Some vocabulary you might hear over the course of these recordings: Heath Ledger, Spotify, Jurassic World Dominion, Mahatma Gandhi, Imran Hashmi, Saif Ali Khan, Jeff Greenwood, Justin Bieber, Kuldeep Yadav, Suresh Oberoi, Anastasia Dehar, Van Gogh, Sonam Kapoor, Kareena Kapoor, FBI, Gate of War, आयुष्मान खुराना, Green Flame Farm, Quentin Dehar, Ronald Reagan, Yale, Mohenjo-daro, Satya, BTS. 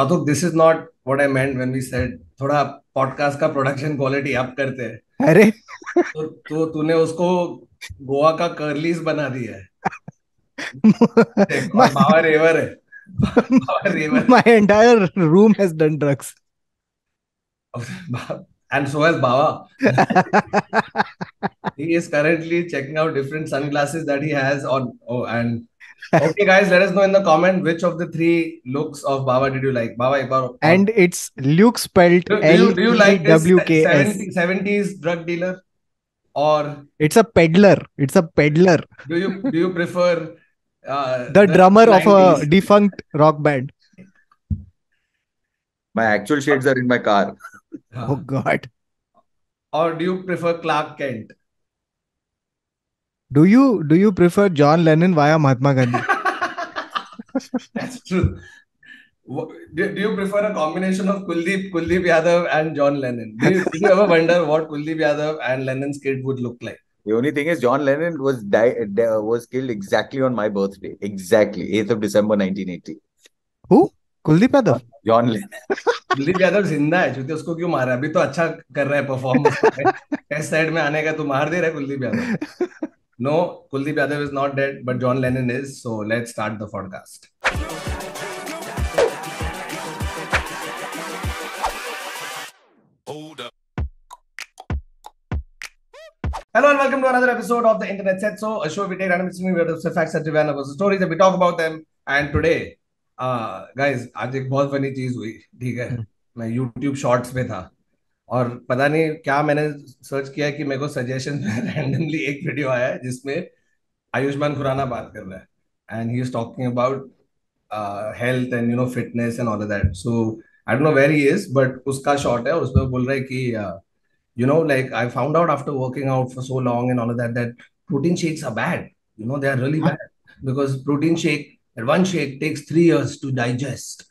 Atuk, this is not what I meant when we said थोड़ा podcast का production quality up करते हैं. अरे तो तूने उसको गोवा का curlies बना दिया है. Power raver है. Power raver. My entire room has done drugs. And so has Baba. He is currently checking out different sunglasses that he has on. Oh, and okay, guys, let us know in the comment which of the three looks of Baba did you like. Baba. And it's Luke spelled do you like this 70s drug dealer or it's a peddler? It's a peddler. Do you prefer the drummer 90s? Of a defunct rock band? My actual shades are in my car. Oh God! Or do you prefer Clark Kent? Do you prefer John Lennon via Mahatma Gandhi? That's true. Do you prefer a combination of Kuldeep Yadav and John Lennon? Do you ever wonder what Kuldeep Yadav and Lennon's kid would look like? The only thing is John Lennon was killed exactly on my birthday, exactly 8th of December 1980. Who? Kuldeep Yadav? John Lennon. Kuldeep Yadav जिंदा है, चुते उसको क्यों मारा? अभी तो अच्छा कर रहा है परफॉर्मेंस. टेस्ट साइड में आने का तो मार दे रहा है Kuldeep Yadav. No, Kuldeep Yadav is not dead, but John Lennon is. So let's start the podcast. Hello and welcome to another episode of the Internet Set. So a show we take random interesting videos, facts, and versus stories, and we talk about them. And today. Guys, आज एक बहुत funny चीज हुई, ठीक है. मैं YouTube Shorts पे था और पता नहीं क्या मैंने सर्च किया कि मेरे को सजेशन में रैंडमली एक वीडियो आया है जिसमें आयुष्मान खुराना बात कर रहा है and he is talking about health and you know fitness and all of that. So I don't know where he is, but उसका शॉर्ट है और उसमें बोल रहा है कि you know like I found out after working out for so long and all of that protein shakes are bad. You know they are really bad because protein shake that one shake takes 3 years to digest.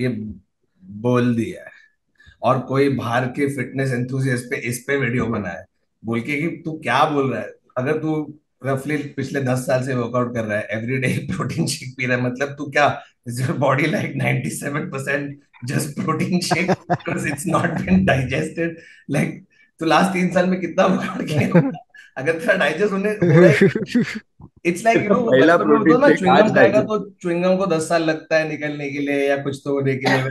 ये बोल दिया और कोई बाहर के fitness enthusiast पे इस पे वीडियो बनाया बोल के कि तू क्या बोल रहा है. अगर तू रफली पिछले 10 साल से वर्कआउट कर रहा है, एवरीडे प्रोटीन शेक पी रहा है, मतलब तू क्या is your body like 97% just protein shake because it's not been digested. Like तू लास्ट 3 साल में कितना वर्कआउट किया? अगर तेरा डाइजेस्ट होने इट्स लाइक यू नो पहला प्रोटीन ना च्युइंगम खाएगा तो च्युइंगम को 10 साल लगता है निकलने के लिए या कुछ तो होने के लिए,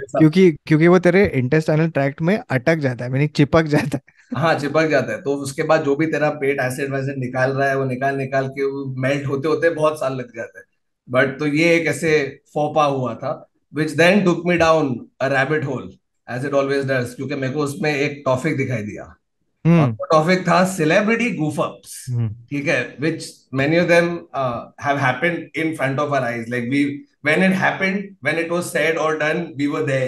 क्योंकि वो तेरे इंटेस्टाइनल ट्रैक्ट में अटक जाता है, चिपक जाता है. हाँ, चिपक जाता है. तो उसके बाद जो भी तेरा पेट एसिड वैसिड निकाल रहा है वो निकाल के मेल्ट होते होते बहुत साल लग जाता है. बट तो ये एक ऐसे फोपा हुआ था which then took me down a rabbit hole as it always does, क्योंकि मेरे को उसमें एक टॉपिक दिखाई दिया. टॉपिक था सेलिब्रिटी गूफअप्स, ठीक है, which many of them have happened in front of our eyes. Like when it happened, when it was said or done, we were there.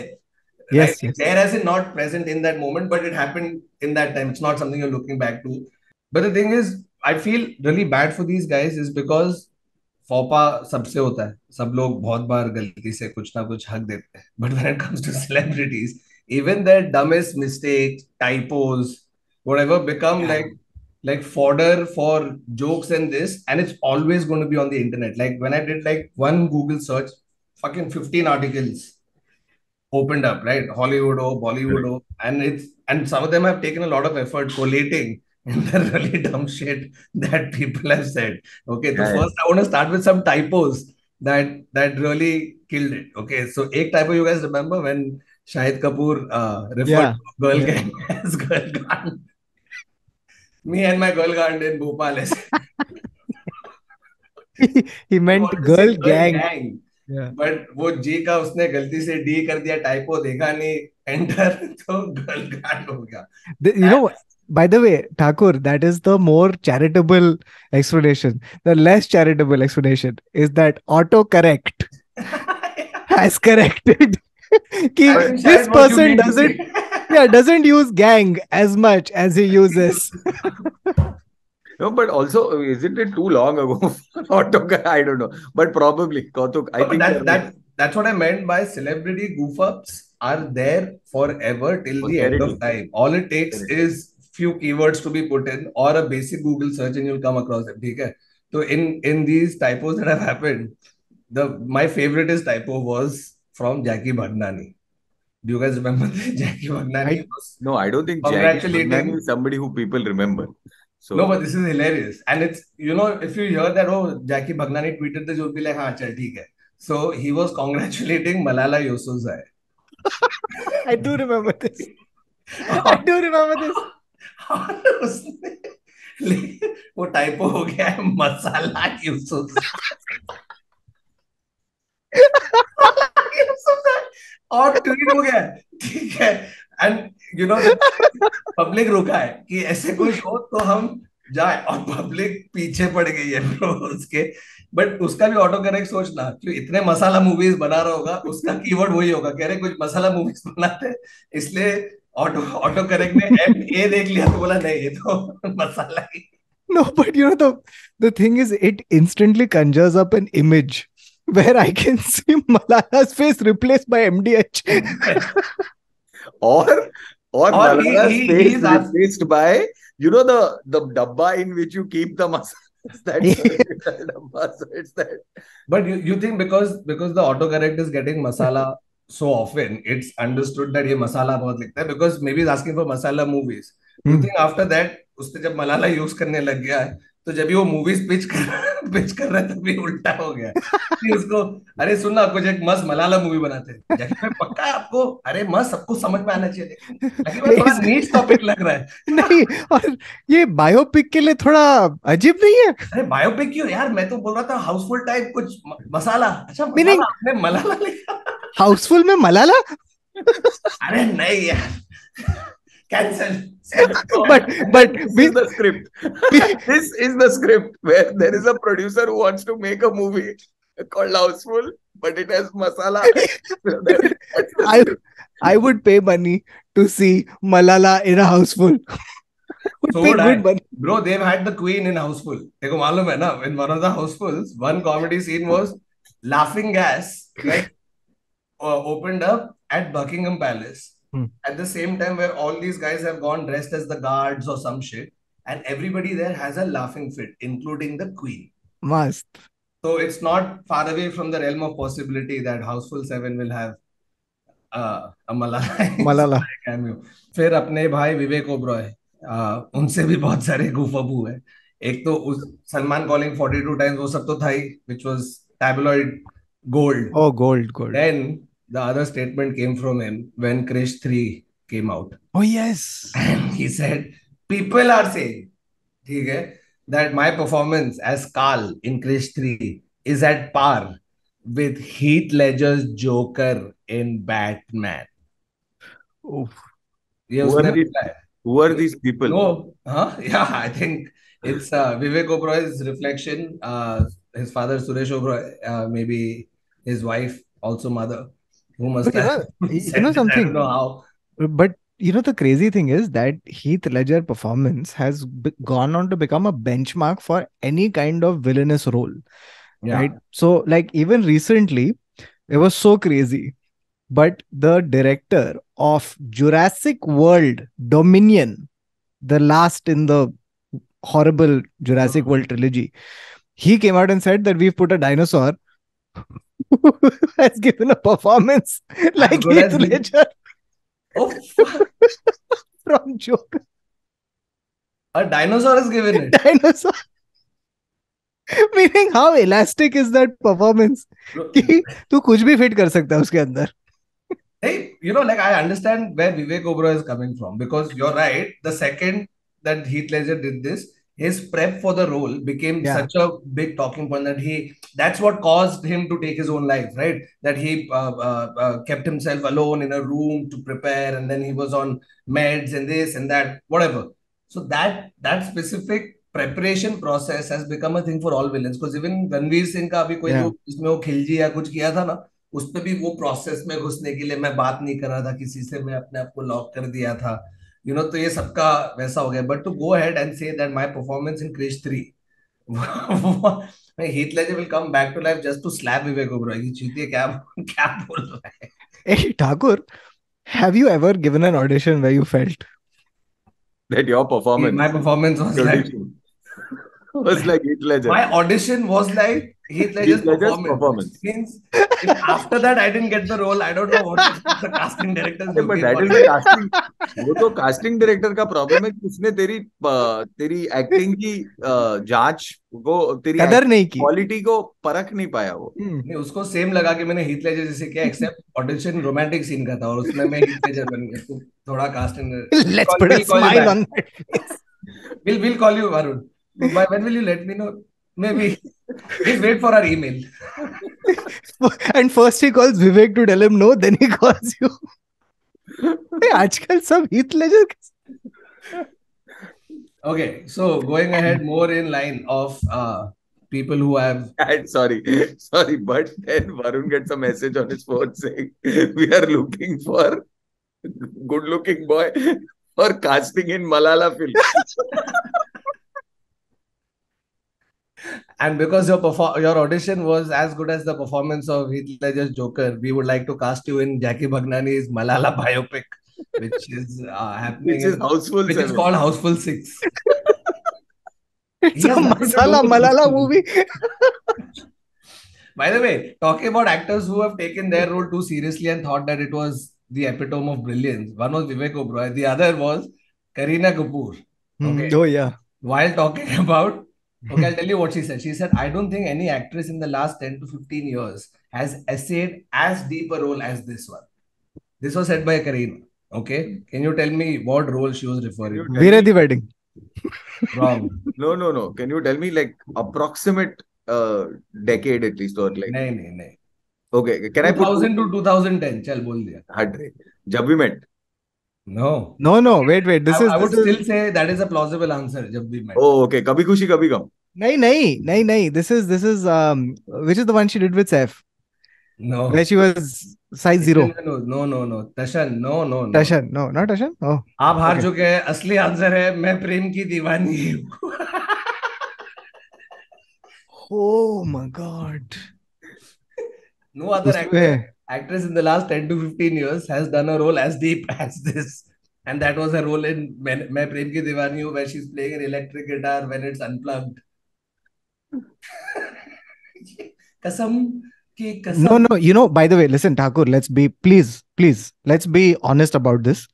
Yes, right? Yes. There as in not present in that moment, but it happened in that time. It's not something you're looking back to. But the thing is, I feel really bad for these guys is because faupa sabse hota hai. Sab log bahut baar galti se kuch na kuch haq dete hain. But when it comes to celebrities, even their dumbest mistakes, typos, whatever become like fodder for jokes and this, and it's always going to be on the internet. Like when I did like one Google search, fucking 15 articles opened up, right? Hollywood, oh, Bollywood, oh, and some of them have taken a lot of effort collating in the really dumb shit that people have said. Okay, so first I want to start with some typos that really killed it. Okay, so ek typo you guys remember when Shahid Kapoor referred to girl gang as girl gang. Me and my girl gang in Bhopal. He meant girl gang. Yeah. But वो G का उसने गलती से D कर दिया, typo देखा नहीं, enter तो girl gang हो गया. You know, by the way, Thakur, that is the more charitable explanation. The less charitable explanation is that autocorrect has corrected this person doesn't use gang as much as he uses. No, but also, isn't it too long ago? I don't know, but probably. That's what I meant by celebrity goof-ups are there forever till the end of time. All it takes is few keywords to be put in or a basic Google search and you'll come across them. So in these typos that have happened, My favorite is typo was from Jackie Bhagnani. Do you guys remember Jackie Bhagnani? No, I don't think Jackie Bhagnani is somebody who people remember. So, no, but this is hilarious. And it's, you know, if you hear that, oh, Jackie Bhagnani tweeted this, you'll be like, ha, chal, theek hai. So he was congratulating Malala Yousafzai. I do remember this. I do remember this. वो typo हो गया है मसाला यूसुफ़ज़ाई और tweet हो गया है ठीक है and you know public रुका है कि ऐसे कुछ हो तो हम जाए और public पीछे पड़ गई है bro उसके but उसका भी autocorrect सोचना क्यों इतने मसाला movies बना रहा होगा उसका keyword वही होगा कह रहे कुछ मसाला movies बनाते हैं इसलिए autocorrect ने MA देख लिया तो बोला नहीं ये तो मसाला ही. No, but you know, the thing is, it instantly conjures up an image where I can see Malala's face replaced by MDH. or Malala's face replaced by, you know, the dabba in which you keep the masalas. It's that. But you think because the autocorrect is getting masala so often, it's understood that ye masala bahut likhta hai because maybe it's asking for masala movies. You think after that, उसने जब Malala use करने लग गया है तो जब भी वो मूवीज पिच कर रहा है तभी उल्टा हो गया कि उसको अरे सुनना कुछ एक मस्त मलाला मूवी बनाते हैं जैसे मैं पक्का आपको अरे मस्त सबको समझ में आना चाहिए लेकिन थोड़ा नीच टॉपिक लग रहा है नहीं और ये बायोपिक के लिए थोड़ा अजीब नहीं है अरे बायोपिक क्यों यार मैं तो बोल रहा था हाउसफुल टाइप कुछ मसाला अच्छा मैंने मलाला लिखा हाउसफुल में मलाला अरे नहीं यार cancel. But this is the script. This is the script where there is a producer who wants to make a movie called Houseful, but it has masala. I would pay money to see Malala in a Houseful. Bro, they've had the Queen in Houseful. In one of the Housefuls, one comedy scene was laughing gas opened up at Buckingham Palace. At the same time where all these guys have gone dressed as the guards or some shit and everybody there has a laughing fit including the Queen. Must. So it's not far away from the realm of possibility that Houseful 7 will have a Malala cameo. फिर अपने भाई विवेक ओबरॉय उनसे भी बहुत सारे goof-aboo है एक तो Salman calling 42 times वो सब तो था ही which was tabloid gold. Oh gold. Then the other statement came from him when Krrish 3 came out. Oh, yes. And he said, people are saying that my performance as Carl in Krrish 3 is at par with Heath Ledger's Joker in Batman. Oof. Who are these people? No, huh? Yeah, I think it's Vivek Oberoi's reflection. His father, Suresh Oberoi, maybe his wife, also mother. Who must have you know something? I don't know how. But you know the crazy thing is that Heath Ledger performance has gone on to become a benchmark for any kind of villainous role, right? So like even recently, it was so crazy. But the director of Jurassic World Dominion, the last in the horrible Jurassic World trilogy, he came out and said that we've put a dinosaur. Has given a performance like Heath Ledger from Joker. A dinosaur has given it. Dinosaur. Meaning how elastic is that performance? कि तू कुछ भी fit कर सकता है उसके अंदर. Hey, you know, like I understand where Vivek Oberoi is coming from because you're right. The second that Heath Ledger did this, his prep for the role became such a big talking point that that's what caused him to take his own life, right? That he kept himself alone in a room to prepare and then he was on meds and this and that, whatever. So that specific preparation process has become a thing for all villains because even Ranveer Singh ka abhi koi isme wo khilji ya kuch kiya tha na, uspe bhi wo process mein ghusne ke liye main baat nahi kar raha tha, kisi se main apne aap ko lock kar diya tha. You know, तो ये सबका वैसा हो गया. But to go ahead and say that my performance in Krrish 3, Heath Ledger will come back to life just to slap Vivek Oberoi. ये चीटिया क्या बोल रहा है? Hey Thakur, have you ever given an audition where you felt that your performance, my performance was like was like Heath Ledger. My audition was like Heath Ledger's performance. Since after that, I didn't get the role. I don't know what the casting director is. But that is the casting. वो तो casting director का problem है कि उसने तेरी acting की जांच वो तेरी कदर नहीं की, quality को परख नहीं पाया वो. नहीं, उसको same लगा कि मैंने Heath Ledger जैसे किया, except audition romantic scene का था और उसमें मैं Heath Ledger बन गया. तो थोड़ा casting. Let's put a smile on it. We'll call you Varun. By when will you let me know? Maybe. Please wait for our email. And first he calls Vivek to tell him no, then he calls you. Hey, aajkal sab Heath Ledger. Okay, so going ahead more in line of people who have... Sorry, but then Varun gets a message on his phone saying, we are looking for good looking boy for casting in Malala film. And because your audition was as good as the performance of Heath Ledger's Joker, we would like to cast you in Jackie Bhagnani's Malala biopic, which is happening. Which is called Houseful 6. It's a Malala movie. By the way, talking about actors who have taken their role too seriously and thought that it was the epitome of brilliance. One was Vivek Oberoi, the other was Kareena Kapoor. Okay. Oh yeah. While talking about... Okay, I'll tell you what she said. She said, I don't think any actress in the last 10 to 15 years has essayed as deep a role as this one. This was said by Kareena. Okay. Can you tell me what role she was referring to? Veera the Wedding. Wrong. No. Can you tell me like approximate decade at least or like? No. Okay. Can 2000 to 2010. Chal bol diya. Jab we met. No. Wait. I would still say that is a plausible answer. Jab bhi met. Oh, okay. Kabhi khushi, kabhi gum. No. This is which is the one she did with Saif. No. Where she was size zero. No. Tashan, no. Tashan, no. Not Tashan? Oh. Aap haar chuke hai. Asli answer hai. Main Prem Ki Deewani Ho. Oh my God. No other actor. Actress in the last 10 to 15 years has done a role as deep as this, and that was her role in Main Prem Ki Deewani Ho, where she's playing an electric guitar when it's unplugged. Kasam. No, you know, by the way, listen, Thakur, let's be honest about this,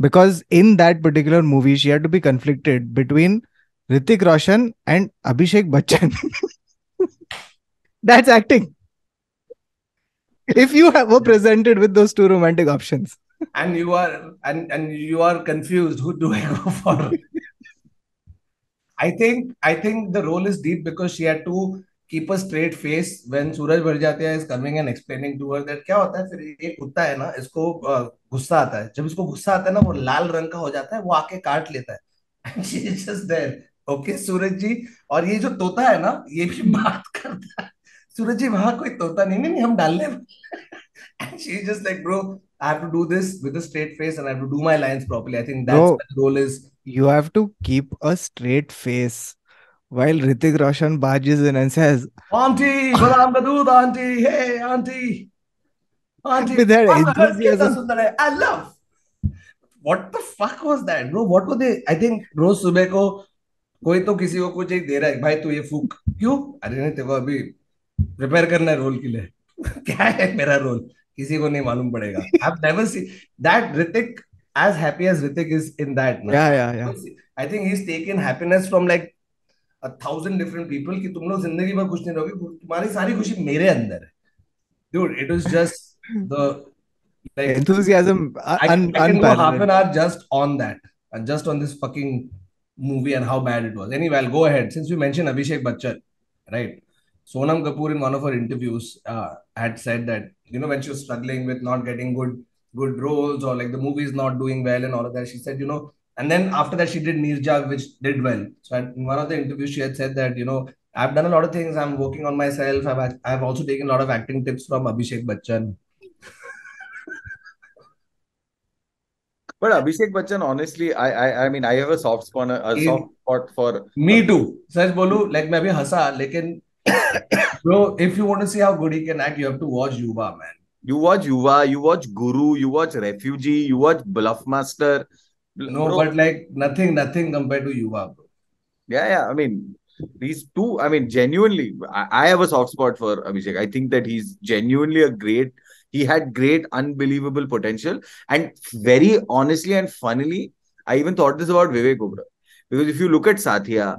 because in that particular movie, she had to be conflicted between Hrithik Roshan and Abhishek Bachchan. That's acting. If you were presented with those two romantic options, and you are confused, who do I go for? I think the role is deep because she had to keep a straight face when Suraj Bhar Jatiya is coming and explaining to her that क्या होता है फिर ये कुत्ता है ना इसको गुस्सा आता है जब इसको गुस्सा आता है ना वो लाल रंग का हो जाता है वो आके काट लेता है and she is just there. Okay, Suraj ji, और ये जो तोता है ना ये भी बात करता है. Suraj ji, वहाँ कोई तोता नहीं हम डालने. And she's just like, bro, I have to do this with a straight face and I have to do my lines properly. I think that's what the role is. You have to keep a straight face while Hrithik Roshan barges in and says, Auntie, Ghulam ka doodh, Auntie, hey, Auntie. With her enthusiasm. I love. What the fuck was that, bro? What were they? I think, bro, subah ko, koi to kisi ko kuch ek de raha hai. Bhai, tu ye fook. Kyun? Arey nahi, teko abhi prepare karna hai role ke liye. Kya hai mera role? Kisi ko nahi malum padega. I've never seen that Hrithik as happy as Hrithik is in that. No? Yeah. I think he's taken happiness from like 1,000 different people. Ki tum log zindagi mein kuch nahi rahoge. Tumhari saari khushi mere andar hai. Dude, it was just the like, enthusiasm. I can go half an hour just on that and just on this fucking movie and how bad it was. Anyway, I'll go ahead. Since we mentioned Abhishek Bachchan, right? Sonam Kapoor in one of her interviews had said that, you know, when she was struggling with not getting good roles or like the movies not doing well and all of that, she said, you know, and then after that she did Neerja, which did well. So in one of the interviews she had said that, you know, I've done a lot of things. I'm working on myself. I've also taken a lot of acting tips from Abhishek Bachchan. But Abhishek Bachchan, honestly, I mean, I have a soft spot for... Me too. Saj bolu, like, main abhi hasa, lekin... Bro, if you want to see how good he can act, you have to watch Yuva, man. You watch Yuva, you watch Guru, you watch Refugee, you watch Bluffmaster. No, bro. But like nothing compared to Yuva, bro. Yeah. I mean, these two, I mean, genuinely, I have a soft spot for Abhishek. I think that he's genuinely he had great, unbelievable potential. And very honestly and funnily, I even thought this about Vivek Oberoi. Because if you look at Satya,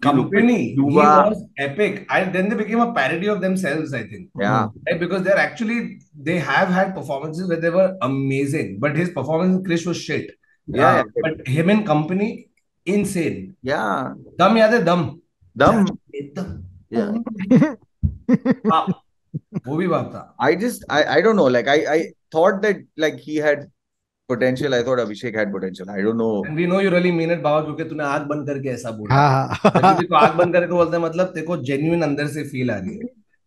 Company, he was epic. And then they became a parody of themselves, I think. Yeah. Right? Because they have had performances where they were amazing. But his performance in Krrish was shit. Yeah. But him in Company, insane. Yeah. Dum. Yeah. I don't know. Like, I thought that like he had potential. I thought Abhishek had potential. I don't know. And we know you really mean it, Baba, because तूने आँख बंद करके ऐसा बोला। हाँ। तो आँख बंद करके बोलते हैं मतलब तेरे को genuine अंदर से feel आ रही है।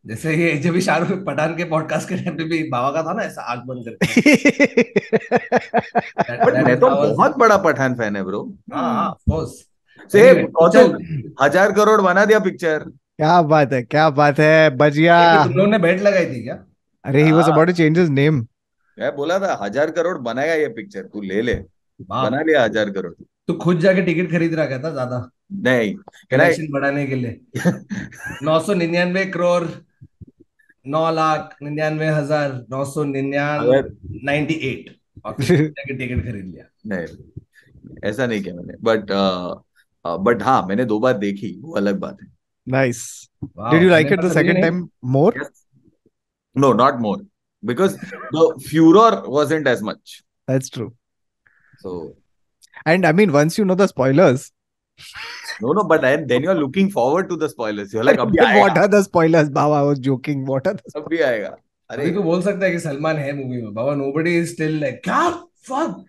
जैसे ये जब भी शाहरुख पठान के podcast के टाइम पे भी बाबा का था ना ऐसा आँख बंद करके। But मैं तो बहुत बड़ा पठान fan है bro। हाँ, of course। से कौशल 1000 करोड़ बना दिया picture। क्या बात है बजिया। तुम लोगों ने bet लगाई थी क्या? अरे he was about to change his name. मैं बोला था 1000 करोड़ बनाएगा ये पिक्चर तू ले ले बना लिया 1000 करोड़ तू खुद जाके टिकट खरीद रहा था ज्यादा नहीं कलेक्शन बढ़ाने के लिए 999,99,998 और जाके टिकट खरीद लिया नहीं ऐसा नहीं किया मैंने बट हाँ मैंने 2 बार देखी वो अलग बात है nice did you like it the second time more no not more because the furor wasn't as much. That's true. So, and I mean, once you know the spoilers. No, but then you're looking forward to the spoilers. You're like, what are the spoilers? Baba, I was joking. What are the spoilers? You can say that Salman is in the movie. Baba, nobody is still like, fuck.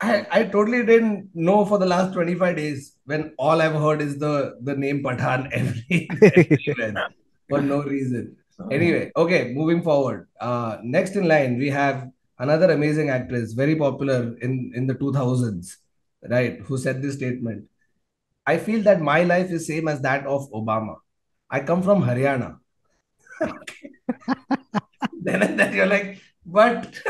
I totally didn't know for the last 25 days when all I've heard is the name Pathan everywhere. For no reason. Anyway, okay, moving forward. Next in line, we have another amazing actress, very popular in the 2000s, right, who said this statement. I feel that my life is same as that of Obama. I come from Haryana. Then and then you're like, but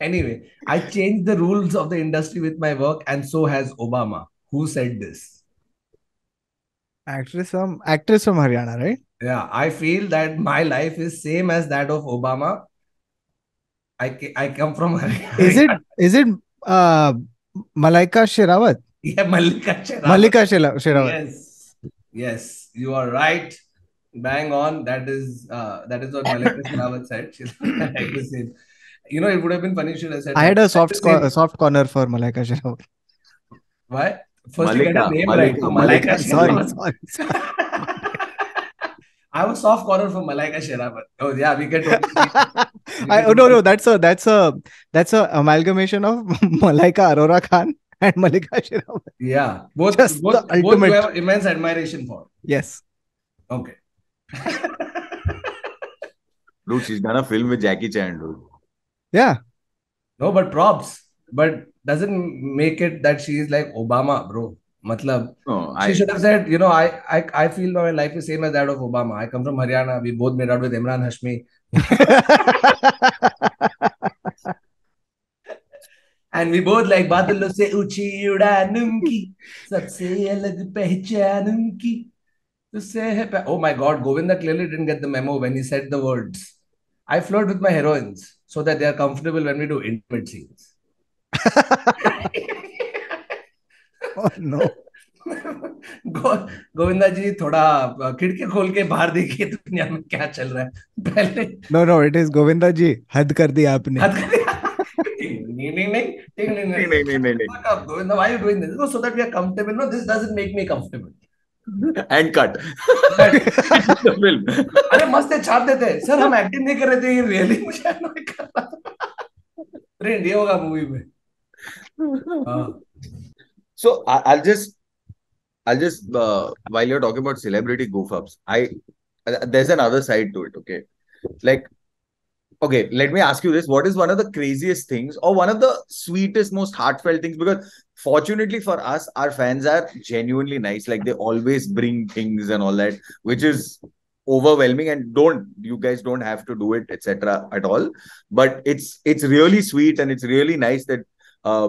anyway, I changed the rules of the industry with my work and so has Obama. Who said this? Actress from Haryana, right? Yeah, I feel that my life is same as that of Obama. I come from Haryana. Is it Mallika Sherawat? Yeah, Mallika Sherawat. Yes, you are right. Bang on. That is what Mallika Sherawat said. She's the same. You know, it would have been funny. Should have said. I had a soft corner for Mallika Sherawat. Why? First, Malika, you get her name right. Mallika. Sorry. I have a soft corner for Mallika Sherawat. Oh yeah, we can. That's a amalgamation of Malaika Arora Khan and Mallika Sherawat. Yeah, both we have immense admiration for. Yes. Okay. Dude, she's done a film with Jackie Chan, dude. Yeah. No, but props. But doesn't make it that she is like Obama, bro. Matlab, she should have said, you know, I feel my life is same as that of Obama. I come from Haryana. We both made out with Imran Hashmi. And we both like Badalo se uchi udanunki. Sabse alag pehchanunki. Oh my God, Govinda clearly didn't get the memo when he said the words. I flirt with my heroines so that they are comfortable when we do intimate scenes. Oh no. Govinda ji, thoda khidki khol ke bahar dekhiye duniya mein kya chal raha hai. Pehle No, it is Govinda ji. Had kar diya aapne. No. Govinda, why are you doing this? No, so that we are comfortable. No, this doesn't make me comfortable. And cut. The film. अरे मस्त है छाप देते हैं. Sir, हम acting नहीं कर रहे थे. ये really मुझे annoy कर रहा था. Trend ये होगा movie में. So I'll just while you're talking about celebrity goof-ups, there's another side to it, okay? Like, okay, let me ask you this. What is one of the craziest things or one of the sweetest, most heartfelt things? Because fortunately for us, our fans are genuinely nice. Like, they always bring things and all that, which is overwhelming and you guys don't have to do it, etc. at all. But it's really sweet and it's really nice that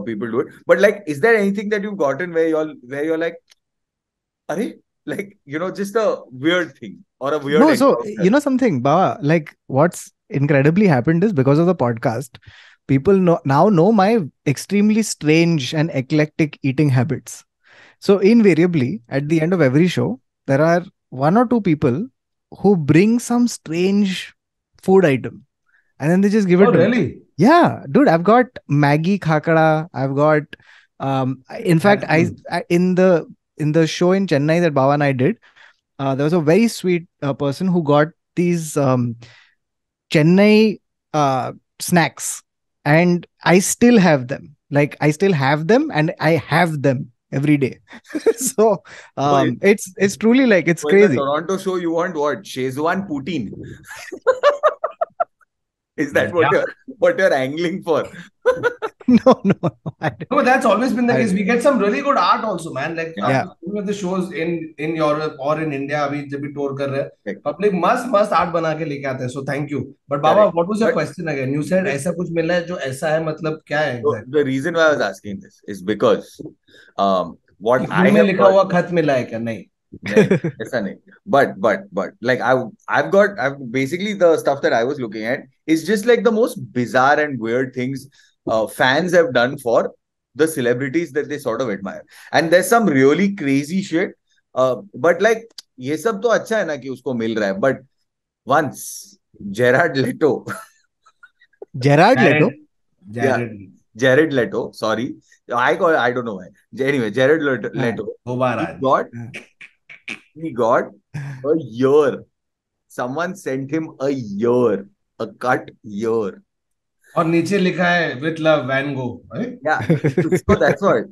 people do it. But like, is there anything that you've gotten where you're like, "Arey, like, you know, just a weird thing or a weird. No, so you know something, Baba, like what's incredibly happened is because of the podcast, people now know my extremely strange and eclectic eating habits. So invariably at the end of every show, there are one or two people who bring some strange food item and then they just give it to me. Really? Yeah, dude, I've got Maggi khakra. I've got, in fact, in the show in Chennai that Baba and I did, there was a very sweet person who got these Chennai snacks, and I still have them. Like, I still have them and I have them every day. So it's truly like, it's crazy. In the Toronto show, you want what? Shezwan poutine. Is that what you're angling for? No, that's always been the case. We get some really good art also, man. Like the shows in Europe or in India, we tour kar rahe, public must art bana ke leke aate hai. So thank you. But Baba, what was your question again? You said aisa kuch mila hai jo aisa hai, matlab kya hai? So, the reason why I was asking this is because what I have likha hua khat mila hai kya? Nahi. But like I've basically, the stuff that I was looking at is just like the most bizarre and weird things fans have done for the celebrities that they sort of admire, and there's some really crazy shit, but like ye sab to acha hai na ki usko mil raha hai, but once Jared Leto, sorry, I don't know why, anyway, Jared Leto he got a year. Someone sent him a year. A cut year. And niche likha hai, with love, Van Gogh. Right? Yeah. So that's what.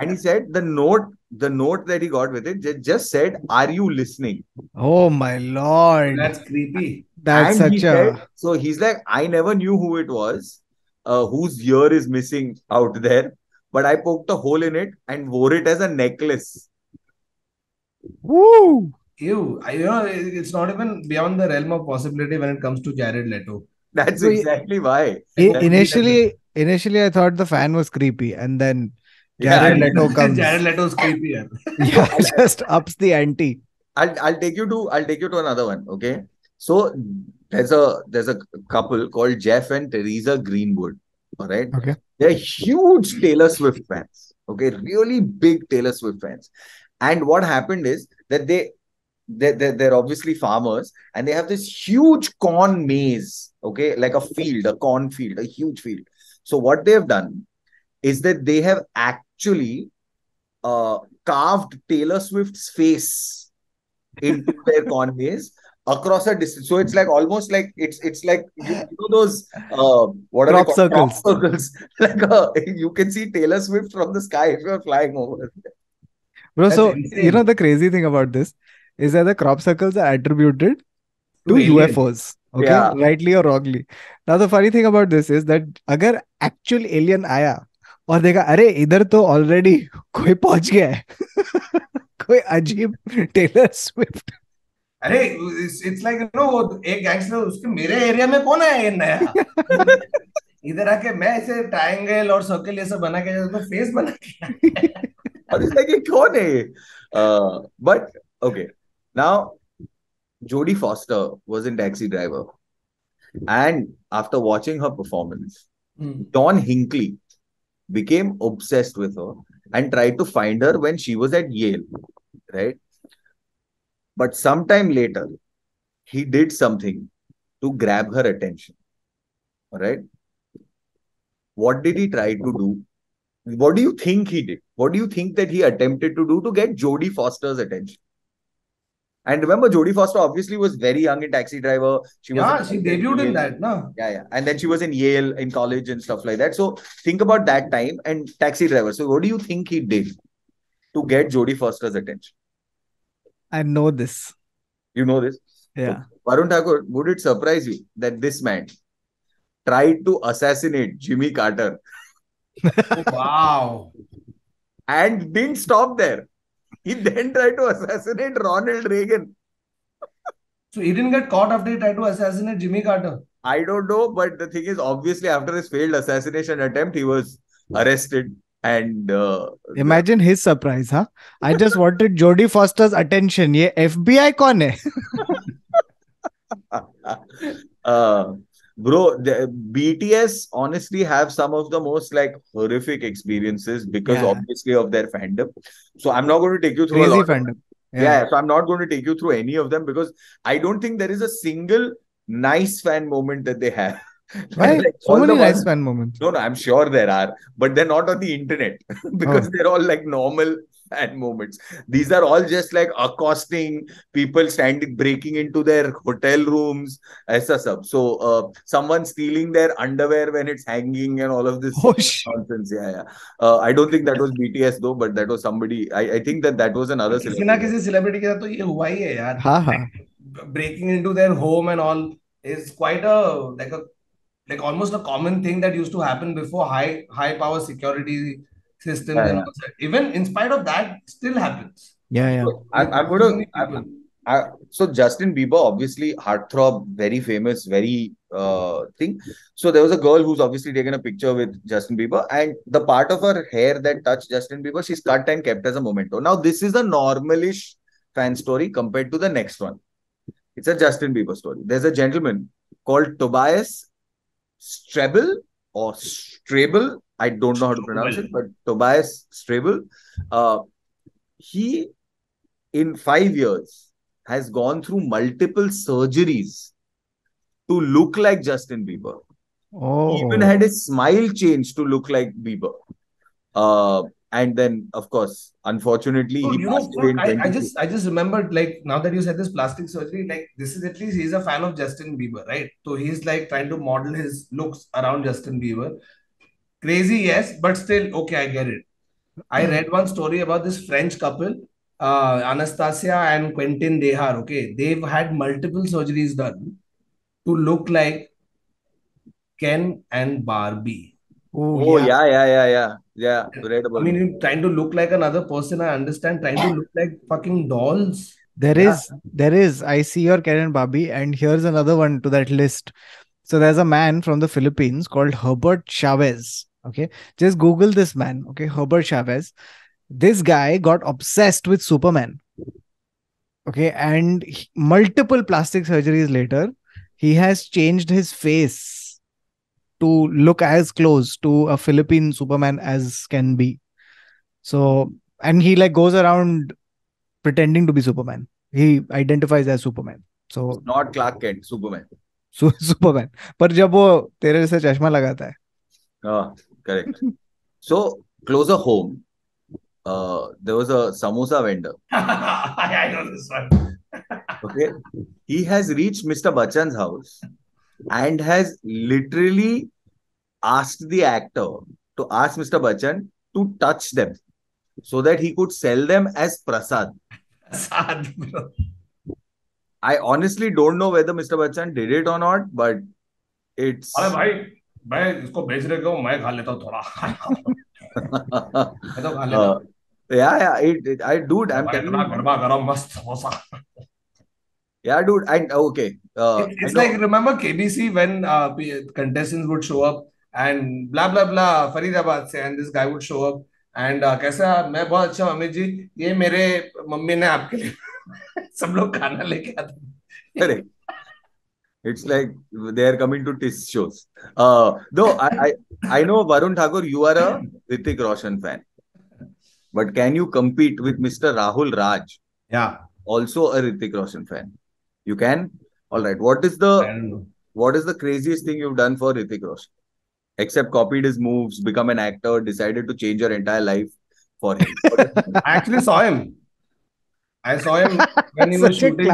And he said the note that he got with it just said, "Are you listening?" Oh my lord. That's creepy. That's and such a... Said, so he's like, I never knew who it was, whose ear is missing out there. But I poked a hole in it and wore it as a necklace. Woo! Ew. You know, it's not even beyond the realm of possibility when it comes to Jared Leto. That's exactly why. Initially, I thought the fan was creepy, and then Jared Leto comes. Jared Leto's creepy. Yeah, just ups the ante. I'll take you to another one. Okay, so there's a couple called Jeff and Teresa Greenwood. All right. Okay. They're huge Taylor Swift fans. Okay, really big Taylor Swift fans. And what happened is that they're obviously farmers, and they have this huge corn maze, okay, like a field, a corn field, a huge field. So what they have done is that they have actually carved Taylor Swift's face into their corn maze across a distance. So it's like almost like it's like, you know those crop circles. Like you can see Taylor Swift from the sky if you're flying over. Bro, that's so insane. You know the crazy thing about this is that the crop circles are attributed to UFOs. Okay, rightly or wrongly. Now the funny thing about this is that agar actual alien आया और देखा अरे इधर तो already कोई पहुंच गया है, कोई अजीब Taylor Swift. अरे it's like, you know, एक gangster उसके मेरे area में कौन है नया? इधर आके मैं ऐसे triangle और circle ऐसे बना के तो face बना के. It's like a corner. But okay, now Jodie Foster was in Taxi Driver, and after watching her performance, Don Hinckley became obsessed with her and tried to find her when she was at Yale, right? But sometime later, he did something to grab her attention. All right, what did he try to do? What do you think he did? What do you think that he attempted to do to get Jodie Foster's attention? And remember, Jodie Foster obviously was very young in Taxi Driver. She debuted in that, no? Yeah. And then she was in Yale, in college and stuff like that. So think about that time and Taxi Driver. So what do you think he did to get Jodie Foster's attention? I know this. You know this? Yeah. So, Varun Thakur, would it surprise you that this man tried to assassinate Jimmy Carter? Oh, wow. And didn't stop there. He then tried to assassinate Ronald Reagan. So he didn't get caught after he tried to assassinate Jimmy Carter? I don't know, but the thing is, obviously after his failed assassination attempt, he was arrested And imagine his surprise, huh? I just wanted Jodie Foster's attention. Ye FBI kaun hai? Bro, the BTS honestly have some of the most like horrific experiences because obviously of their fandom. So I'm not going to take you through crazy a lot fandom. So I'm not going to take you through any of them because I don't think there is a single nice fan moment that they have. Right? Like, so many nice fan moments. No, I'm sure there are, but they're not on the internet because they're all like normal fan moments. These are all just like accosting people, standing, breaking into their hotel rooms, aisa sab. So someone stealing their underwear when it's hanging and all of this nonsense. I don't think that was BTS though, but that was somebody. I think that was another celebrity. Breaking into their home and all is quite like almost a common thing that used to happen before high power security systems and all that. Even in spite of that, still happens. So so Justin Bieber, obviously heartthrob, very famous, very thing. So there was a girl who's obviously taken a picture with Justin Bieber, and the part of her hair that touched Justin Bieber, she's cut and kept as a memento. Now this is a normalish fan story compared to the next one. It's a Justin Bieber story. There's a gentleman called Tobias Strabel or Strabel. I don't know how to pronounce it, but Tobias Strabel. He, in 5 years, has gone through multiple surgeries to look like Justin Bieber. He even had his smile changed to look like Bieber. And then, of course, unfortunately, he passed away in 2020. I just remembered, like, now that you said this plastic surgery, like, this is at least he's a fan of Justin Bieber, right? So he's like trying to model his looks around Justin Bieber. Crazy, yes, but still, okay, I get it. I read one story about this French couple, Anastasia and Quentin Dehar. Okay, they've had multiple surgeries done to look like Ken and Barbie. Read about trying to look like another person, I understand. Trying to look like fucking dolls. There is. I see your Karen Barbie, and here's another one to that list. So there's a man from the Philippines called Herbert Chavez. Okay, just Google this man. Okay, Herbert Chavez. This guy got obsessed with Superman. Okay, and multiple plastic surgeries later, he has changed his face to look as close to a Philippine Superman as can be. So, and he like goes around pretending to be Superman. He identifies as Superman. So it's not Clark Kent, Superman. Superman. But jab wo tere se chashma lagata hai. Correct. So closer home, there was a samosa vendor. I know this one. Okay. He has reached Mr. Bachchan's house and has literally asked the actor to ask Mr. Bachchan to touch them so that he could sell them as prasad. Bro. I honestly don't know whether Mr. Bachchan did it or not, but it's... it's like, remember KBC when contestants would show up and blah, blah, blah, Faridabad se, and this guy would show up and kaisa, main bahut achha mummy ji, ye mere mummy ne aapke liye sab log khana leke aate hain. It's like they are coming to TIS shows. Though I know, Varun Thakur, you are a Hrithik Roshan fan, but can you compete with Mr. Rahul Raj? Yeah. Also a Hrithik Roshan fan. You can? All right. What is the craziest thing you've done for Hrithik Roshan? Except copied his moves, become an actor, decided to change your entire life for him. I actually saw him. I saw him when he was shooting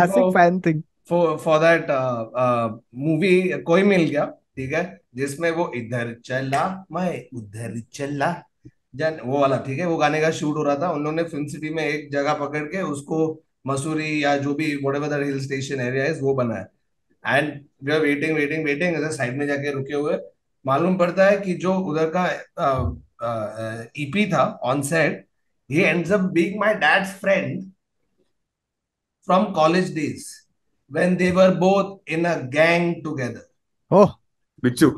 for that movie Koi Mil Gaya, theek hai, jisme wo idhar chala, main udhar chala. Wo wala, theek hai, wo gaane ka shoot ho raha tha. Unhone Film City mein ek jagah pakad ke usko Masuri ya jo bhi, whatever the hill station area is, wo bana hai. And we are waiting. As a side mein jaake ruke hue, malum padta hai ki jo udhar ka EP tha on set, he ends up being my dad's friend from college days when they were both in a gang together. Oh, bichu.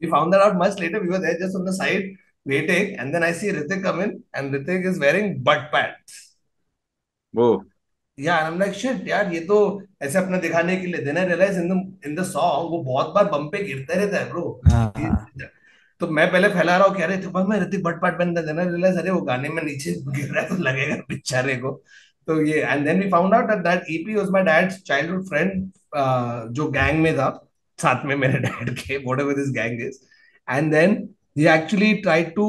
We found that out much later. We were there just on the side. waiting, and then I see Hrithik come in, and Hrithik is wearing butt pads. Whoa. Yeah, and I'm like, shit, yaar, ye to aise apna dikhane ke liye. Then I realize in the song, wo bahut baar bump pe girta rehta hai, bro. तो मैं पहले फैला रहा हूँ कह रहे थे पर मैं ऋतिक बट पाट बन देना रियलाइज अरे वो गाने में नीचे गिर रहा है तो लगेगा बेचारे को तो ये and then we found out that EP was my dad's childhood friend जो गैंग में था साथ में मेरे डैड के whatever this gang is and then he actually tried to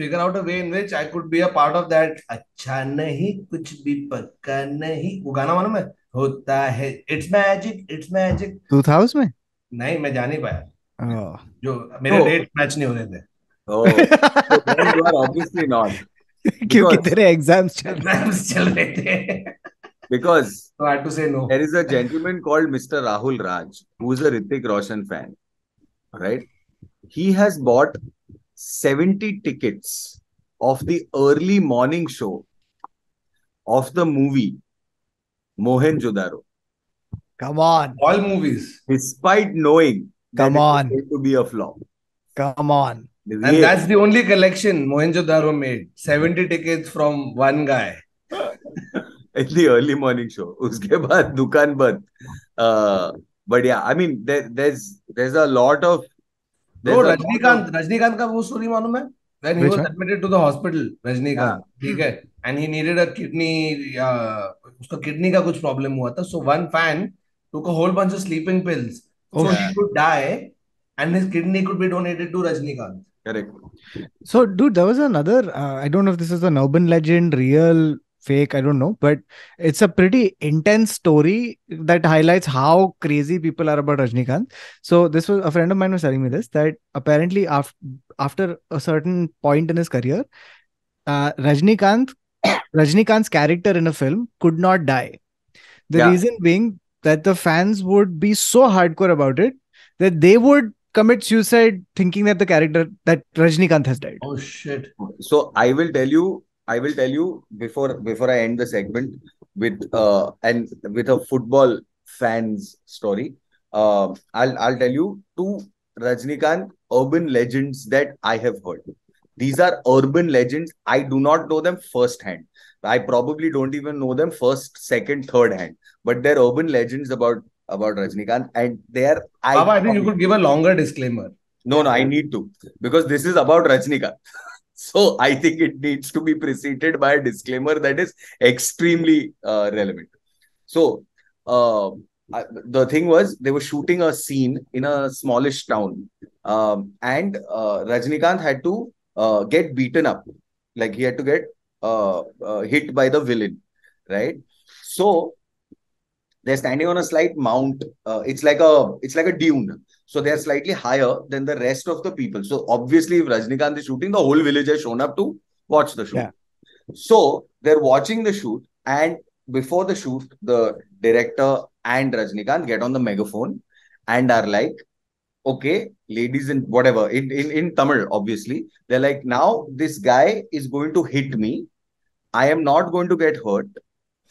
figure out a way in which I could be a part of that अच्छा नहीं कुछ भी पक्का नहीं वो गाना मालूम है होता है इट्स मैजिक 2000 में नहीं मैं जा नहीं पाया जो मेरे डेट मैच नहीं हो रहे थे you are obviously not क्योंकि तेरे एग्जाम्स चल रहे थे because so I had to say no there is a gentleman called Mr. Rahul Raj who is a Hrithik Roshan fan right he has bought 70 tickets of the early morning show of the movie Mohenjo-daro come on all movies despite knowing Come on. It's going to be a flop. Come on. And that's the only collection Mohenjo-daro made. 70 tickets from one guy. In the early morning show. Uske baad dukaan band. But yeah, I mean, there's a lot of... No, Rajinikanth ka wo story malum hai? When he was admitted to the hospital, Rajinikanth. Yeah. And he needed a kidney... uska kidney ka kuch problem hua tha. So one fan took a whole bunch of sleeping pills. So he could die and his kidney could be donated to Rajinikanth. Correct. So, dude, there was another, I don't know if this is an urban legend, real, fake, I don't know. But it's a pretty intense story that highlights how crazy people are about Rajinikanth. So, this was, a friend of mine was telling me this, that apparently after a certain point in his career, Rajinikanth's character in a film could not die. The reason being, that the fans would be so hardcore about it that they would commit suicide thinking that the character that Rajinikanth has died. Oh shit. So I will tell you before I end the segment with a football fans story. I'll tell you two Rajinikanth urban legends that I have heard. These are urban legends. I do not know them firsthand. I probably don't even know them first, second, third hand. But they're urban legends about Rajinikanth. And they're... Baba, I think you could give a longer disclaimer. No, I need to. Because this is about Rajinikanth. So, I think it needs to be preceded by a disclaimer that is extremely relevant. So, the thing was, they were shooting a scene in a smallish town. And Rajinikanth had to get beaten up. Like, he had to get... hit by the villain, right? So they're standing on a slight mount. It's like a dune. So they're slightly higher than the rest of the people. So obviously, if Rajinikanth is shooting, the whole village has shown up to watch the shoot. Yeah. So they're watching the shoot, and before the shoot, the director and Rajinikanth get on the megaphone and are like, okay, ladies and whatever, in Tamil, obviously, they're like, now this guy is going to hit me. I am not going to get hurt.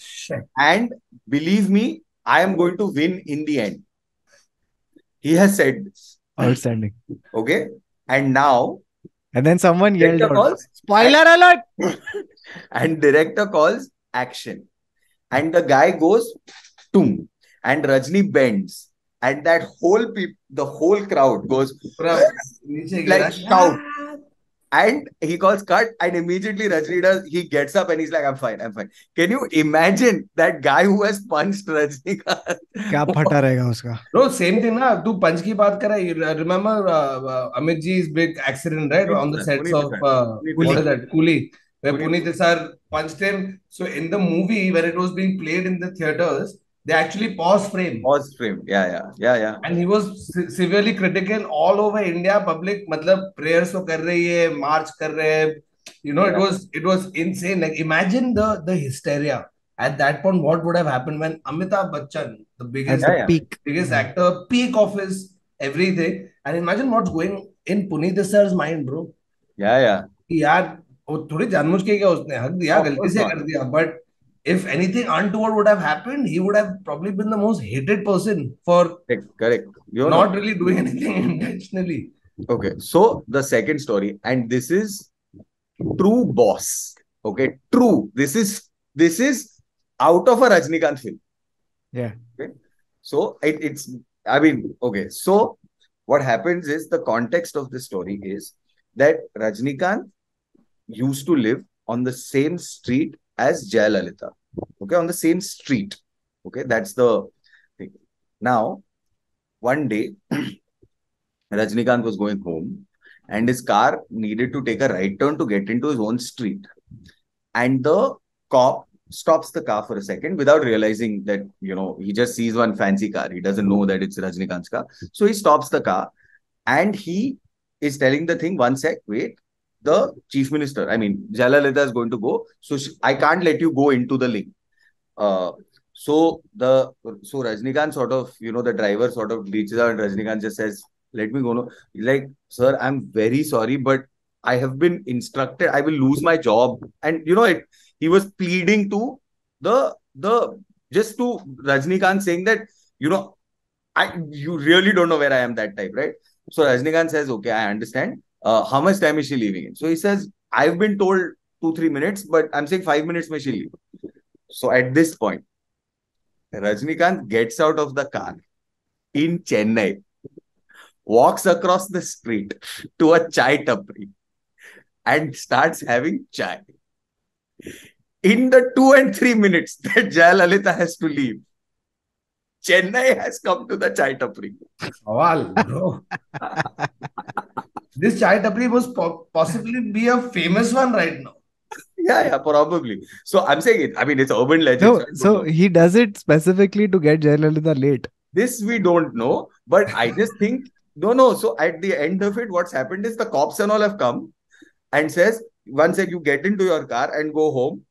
Shit. And believe me, I am going to win in the end. He has said this. Outstanding. Okay. And now... And then someone yelled out, spoiler alert! And director calls, action. And the guy goes, toom. And Rajni bends. And that whole the whole crowd goes like shout, and he calls cut, and immediately Rajni he gets up and he's like, I'm fine. Can you imagine that guy who has punched Rajnikanth? Kya phata rahega uska? No, same thing na. Tu punch ki baat kar raha hai. Remember Amit ji's big accident, right? On the sets of what is that? Coolie, where Puneet sir punched him. So in the movie when it was being played in the theaters. They actually paused frame. Yeah. And he was severely critical all over India. Public, matlab prayers ko kar rahi hai, march kar rahe hai. You know, it was insane. Like imagine the hysteria at that point. What would have happened when Amitabh Bachchan, the biggest actor, peak of his everything, and imagine what's going in Puneet sir's mind, bro. Yeah. Yaar, wo thodi janmuj ke kiya usne, haq diya, galti se kar diya, but. If anything untoward would have happened, he would have probably been the most hated person for not really doing anything intentionally. Okay, so the second story, and this is true boss. Okay, true. This is out of a Rajinikanth film. Yeah. Okay. So it's. I mean, okay. So what happens is, the context of the story is that Rajinikanth used to live on the same street as Jayalalithaa. Okay, on the same street. Okay, that's the thing. Now, one day, Rajinikanth was going home and his car needed to take a right turn to get into his own street. And the cop stops the car for a second without realizing that, you know, he just sees one fancy car. He doesn't know that it's Rajinikanth's car. So he stops the car and he is telling the thing, one sec, wait, the chief minister, I mean, Jayalalithaa is going to go. So I can't let you go into the link. So Rajinikanth sort of, you know, the driver sort of reaches out and Rajinikanth just says, let me go. No. He's like, sir, I'm very sorry, but I have been instructed. I will lose my job. And you know, he was pleading to just to Rajinikanth, saying that, you know, you really don't know where I am, that type, right? So Rajinikanth says, okay, I understand. How much time is she leaving in? So he says, I've been told 2-3 minutes, but I'm saying 5 minutes may she leave. So at this point, Rajinikanth gets out of the car in Chennai, walks across the street to a chai tapri and starts having chai. In the 2 and 3 minutes that Jayalalithaa has to leave, Chennai has come to the chai tapri. Wow, bro. This chai tapri must possibly be a famous one right now. Yeah, probably. So I'm saying it. I mean, it's urban legend. No, so he does it specifically to get Jayalalithaa late. This we don't know, but I just think, no. So at the end of it, what's happened is the cops and all have come and says, one sec, you get into your car and go home.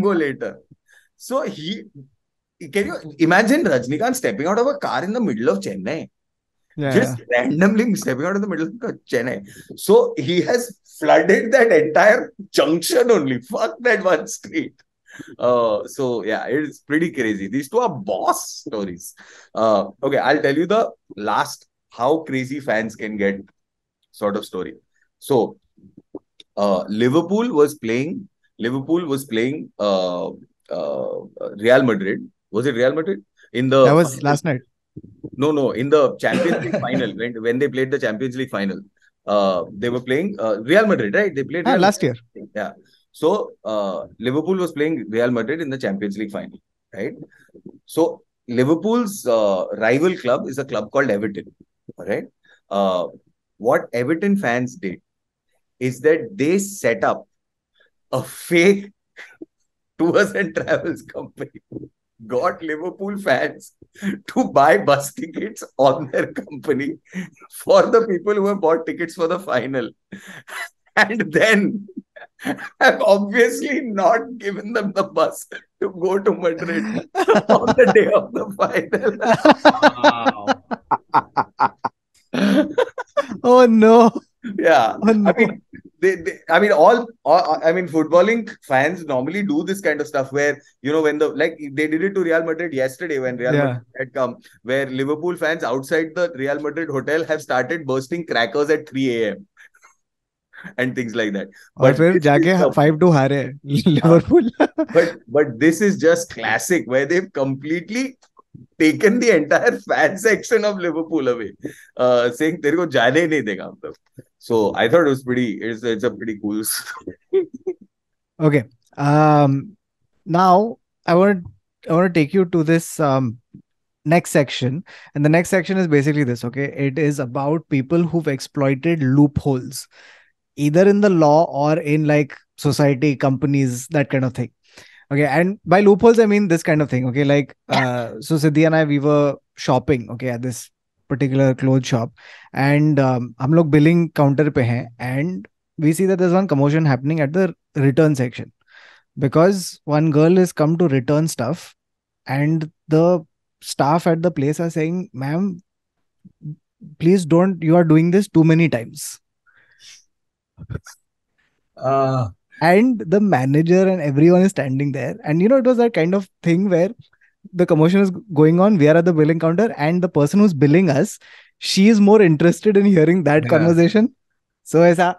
Go later. So can you imagine Rajinikanth stepping out of a car in the middle of Chennai? Yeah, randomly stepping out of the middle of Chennai. So he has flooded that entire junction only. Fuck that one street. So yeah, it's pretty crazy. These two are boss stories. Okay, I'll tell you the last how crazy fans can get sort of story. So Liverpool was playing Real Madrid. Was it Real Madrid? That was last night. No, in the Champions League final, when they played the Champions League final, they were playing Real Madrid, right? They played last year. Yeah. So, Liverpool was playing Real Madrid in the Champions League final, right? So, Liverpool's rival club is a club called Everton, right? What Everton fans did is that they set up a fake tours and travels company, got Liverpool fans to buy bus tickets on their company for the people who have bought tickets for the final. And then have obviously not given them the bus to go to Madrid on the day of the final. Wow. Oh, no. Yeah. Oh, no. I mean, footballing fans normally do this kind of stuff where, you know, when they did it to Real Madrid yesterday when Real Madrid had come, where Liverpool fans outside the Real Madrid hotel have started bursting crackers at 3 a.m. and things like that. But jaake 5-2 haare Liverpool. But this is just classic where they've completely taken the entire fan section of Liverpool away, saying tere ko jaane nahi dega. So I thought it was it's a pretty cool story. Okay. Now I want to take you to this next section, and the next section is basically this. Okay, it is about people who've exploited loopholes, either in the law or in like society, companies, that kind of thing. Okay. And by loopholes, I mean this kind of thing. Okay. Like, so Siddhi and I, we were shopping, okay, at this particular clothes shop, and hum log billing counter pe hain, and we see that there's one commotion happening at the return section because one girl has come to return stuff and the staff at the place are saying, ma'am, please don't, you are doing this too many times. And the manager and everyone is standing there, and you know, it was that kind of thing where the commotion is going on, we are at the billing counter, and the person who's billing us she is more interested in hearing that conversation. So aisa,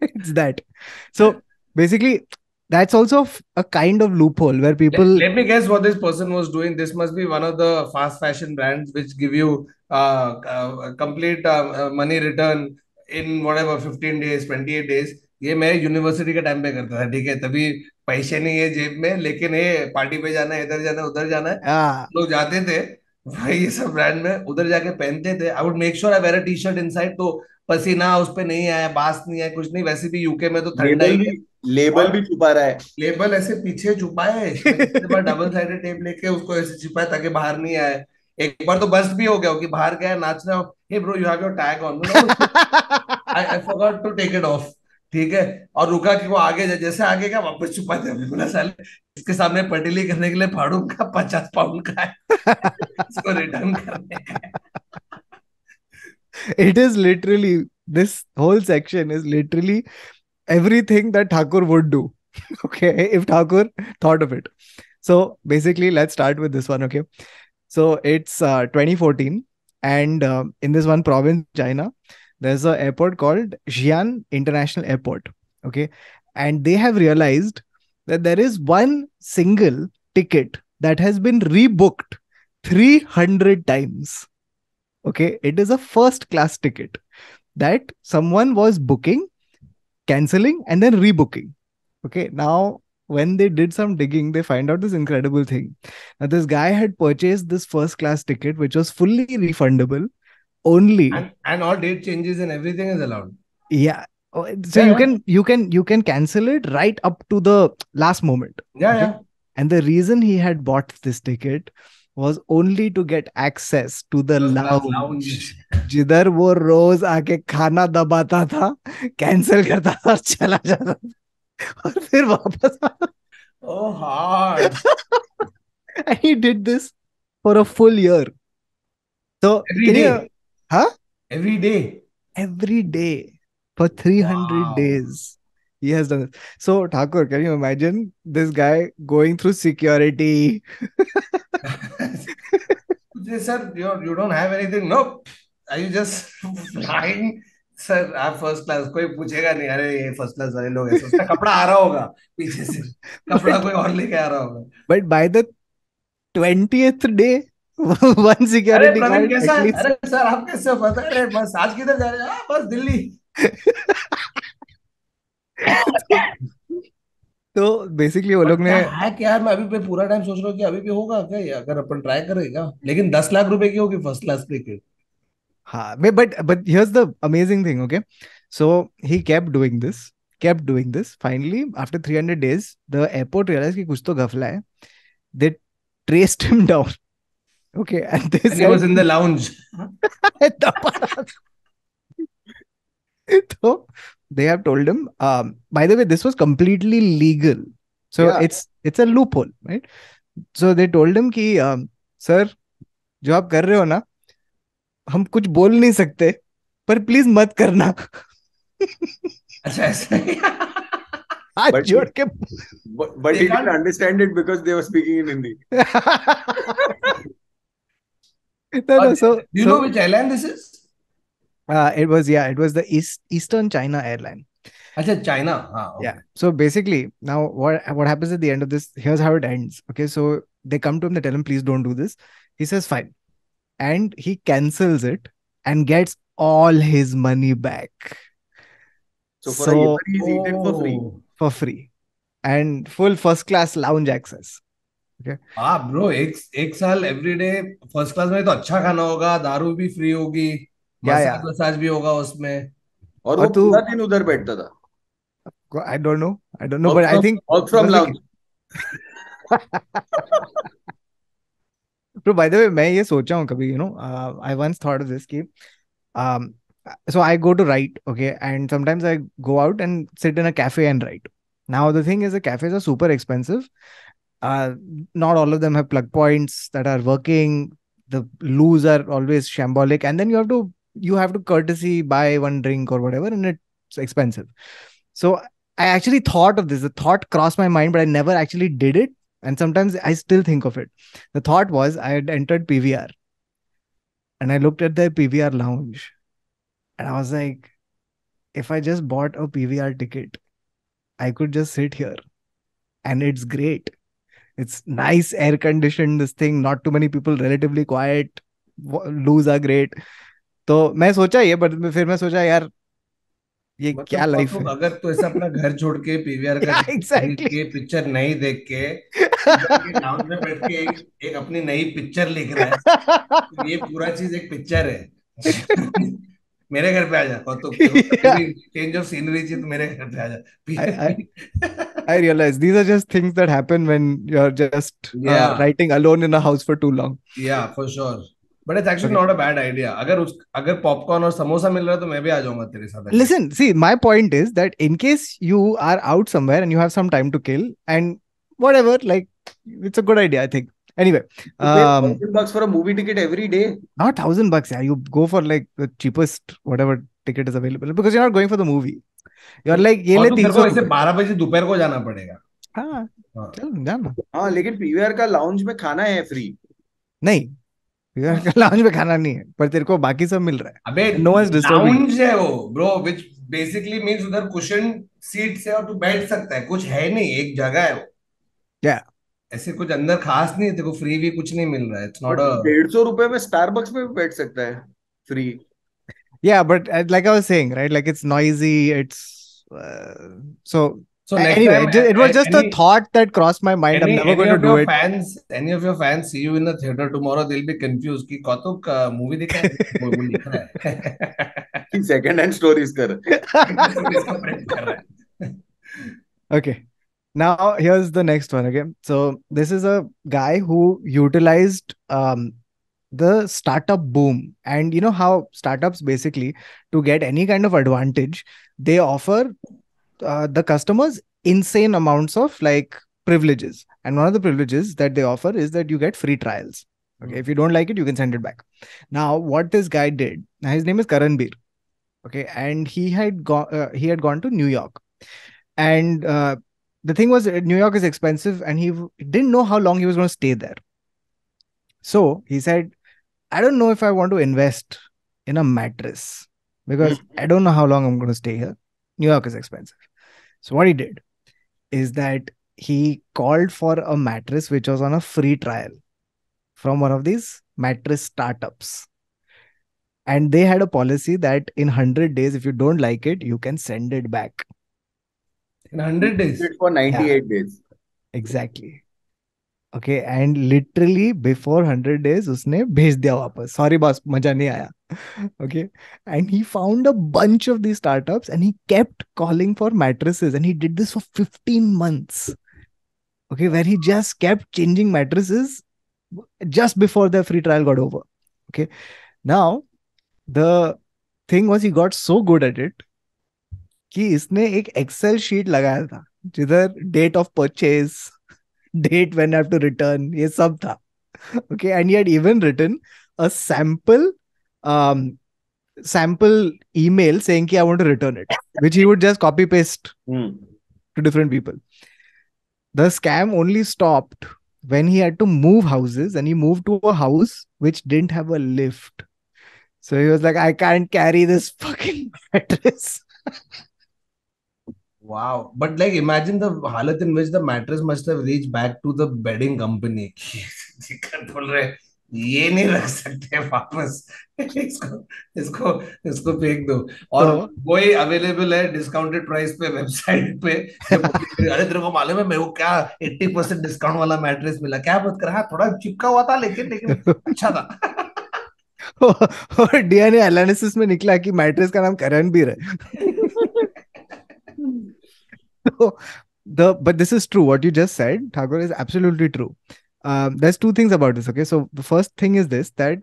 it's that. So basically, that's also a kind of loophole where people... Let me guess what this person was doing. This must be one of the fast fashion brands which give you complete money return in whatever 15 days, 28 days. ये मैं university के time पे करता था, ठीक है? तभी पैसे नहीं है जेब में, लेकिन ये party पे जाना, इधर जाना, उधर जाना है. लोग जाते थे भाई ये सब brand में, उधर जाके पहनते थे. I would make sure I wear a t-shirt inside, तो पसीना उस पे नहीं आया, बास नहीं आया, कुछ नहीं. वैसे भी यूके में तो ठंडा ही है. लेबल भी छुपा रहा है. लेबल ऐसे पीछे छुपा है. एक बार डबल साइडेड टेप लेके उसको ऐसे छिपा है ताकि बाहर नहीं आए. एक बार तो बस्ट भी हो गया कि बाहर गया नाचना. Hey bro, you have your tag on. I forgot to take it off. ठीक है. और रुका कि वो आगे जाए, जैसे आगे का वापस छुपा था. बोला साले इसके सामने पटेली करने के लिए फाड़ूंगा, 50 पाउंड का है, इसको रिटर्न करने का. It is literally, this whole section is literally everything that Thakur would do, okay, if Thakur thought of it. So basically, let's start with this one, okay. So it's 2014, and in this one province, China, there's an airport called Xi'an International Airport, okay. And they have realized that there is one single ticket that has been rebooked 300 times, okay. It is a first class ticket that someone was booking, cancelling and then rebooking. Okay, now when they did some digging, they find out this incredible thing. Now this guy had purchased this first class ticket, which was fully refundable only. And all date changes and everything is allowed. Yeah. So you can cancel it right up to the last moment. Yeah, okay? Yeah. And the reason he had bought this ticket was only to get access to the lounge. जिधर वो रोज आके खाना दबाता था, cancel करता था, चला जाता था, और फिर वापस. Oh, hard. And he did this for a full year. So every day, every day for 300 days. He has done this. So Thakur, can you imagine this guy going through security? Sir, you don't have anything. No, are you just lying? Sir, I'm first class. कोई पूछेगा नहीं. अरे ये first class वाले लोग हैं. उसका कपड़ा आ रहा होगा पीछे से. कपड़ा कोई और लेके आ रहा होगा. But by the 20th day, one security guard. अरे कैसा? अरे sir, आप कैसे पता? अरे बस आज किधर जा रहे हैं? बस दिल्ली. तो बेसिकली वो लोग ने है कि यार मैं अभी पे पूरा टाइम सोच रहा हूँ कि अभी भी होगा क्या ये, अगर अपन ट्राई करेगा. लेकिन 10 लाख रुपए की होगी फर्स्ट क्लास टिकट. हाँ, but here's the amazing thing, okay. So he kept doing this. Finally after 300 days the airport realise कि कुछ तो घपला है. They traced him down, okay, and this was in the lounge. So they have told him, by the way, this was completely legal. So it's a loophole, right? So they told him ki, sir, जो आप कर रहे हो ना, हम कुछ बोल नहीं सकते, पर प्लीज मत करना. अच्छा ऐसा. But he didn't understand it because they were speaking in Hindi. So do you know which airline this is? It was the Eastern China Airline. Achha, China. Ah, okay. Yeah. So basically, now what happens at the end of this? Here's how it ends. Okay. So they come to him. They tell him, please don't do this. He says fine, and he cancels it and gets all his money back. So for a year, he's eaten for free. For free, and full first class lounge access. Okay. Ah, bro, एक साल every day first class में तो अच्छा खाना होगा, दारू भी free होगी. मसाज भी होगा उसमें. और वो पूरा दिन उधर बैठता था. I don't know, but I think all from lounge. Bro, by the way, मैं ये सोचा हूँ कभी, you know, I once thought of this कि, so I go to write, okay, and sometimes I go out and sit in a cafe and write. Now the thing is, the cafes are super expensive. Not all of them have plug points that are working. The loos are always shambolic, and then you have to courtesy buy one drink or whatever, and it's expensive. So I actually thought of this. The thought crossed my mind, but I never actually did it. And sometimes I still think of it. The thought was I had entered PVR and I looked at the PVR lounge and I was like, if I just bought a PVR ticket, I could just sit here and it's great. It's nice, air conditioned, this thing, not too many people, relatively quiet, loos are great. So I thought this, but then I thought, yaar, ये क्या life है? अगर तो ऐसा अपना घर छोड़ के पीवीआर का के पिक्चर नहीं देख के लाउंज में बैठ के एक अपनी नई पिक्चर लिख रहा है, तो ये पूरा चीज एक पिक्चर है. मेरे घर पे आ जा, तो change of scenery चीज मेरे घर पे आ जा. I realize these are just things that happen when you're just writing alone in a house for too long. Yeah, for sure. But it's actually not a bad idea. Agar popcorn or samosa mil raha to main bhi aa jaunga tere saath. Listen, see, my point is that in case you are out somewhere and you have some time to kill and whatever, like it's a good idea, I think. Anyway, $1,000 for a movie ticket every day. Not $1,000. Yeah, you go for like the cheapest whatever ticket is available because you're not going for the movie. You're like ye le 300. Aur isse 12 baje dopahar ko jana padega. Haan, chal jana. Haan, lekin PVR ka lounge mein khana hai free. Nahi. Lounge में खाना नहीं है पर तेरे को बाकी सब मिल रहा है. अबे लाउंज है वो ब्रो, which basically means उधर कुशन सीट से और तू बैठ सकता है, कुछ है नहीं, एक जगह है वो. Yeah, ऐसे कुछ अंदर खास नहीं है, तेरे को फ्री भी कुछ नहीं मिल रहा है. It's not a 150 रुपए में स्टारबक्स में भी बैठ सकता है free. Yeah, but like I was saying, right, like it's noisy, it's so anyway, it was just a thought that crossed my mind. I'm never going to do it. Any of your fans see you in the theater tomorrow, they'll be confused. Ki Kautuk movie dekha hai. Second hand stories kar. Okay. Now here's the next one again. So this is a guy who utilized the startup boom, and you know how startups basically, to get any kind of advantage, they offer the customers insane amounts of like privileges, and one of the privileges that they offer is that you get free trials. Okay, if you don't like it, you can send it back. Now, what this guy did, his name is Karanbir. Okay, and he had gone to New York, and the thing was New York is expensive, and he didn't know how long he was going to stay there. So he said, "I don't know if I want to invest in a mattress because I don't know how long I'm going to stay here. New York is expensive." So what he did is that he called for a mattress which was on a free trial from one of these mattress startups. And they had a policy that in 100 days, if you don't like it, you can send it back. In 100 days? For 98 days. Exactly. Okay. And literally before 100 days, usne bhej diya wapas. Sorry, boss, maja nahi aaya. Okay, and he found a bunch of these startups and he kept calling for mattresses, and he did this for 15 months. Okay, where he just kept changing mattresses just before the free trial got over. Okay, now the thing was he got so good at it कि इसने एक Excel sheet लगाया था जिधर date of purchase, date when I have to return, ये सब था. Okay, and he had even written a sample email saying ki I want to return it, which he would just copy paste to different people. The scam only stopped when he had to move houses, and he moved to a house which didn't have a lift. So he was like, I can't carry this fucking mattress. Wow. But like, imagine the halat in which the mattress must have reached back to the bedding company. ये नहीं रख सकते वापस, इसको फेंक दो. और वही अवेलेबल है डिस्काउंटेड प्राइस पे वेबसाइट पे. अरे तेरे को मालूम है मेरे को क्या 80% डिस्काउंट वाला मैट्रेस मिला, क्या बात कर रहा है, थोड़ा चिपका हुआ था लेकिन अच्छा था. और डीएनए एनालिसिस में निकला कि मैट्रेस का नाम करणबीर है. But this is true, what you just said, Thakur, is absolutely true. There's two things about this. Okay, so the first thing is this, that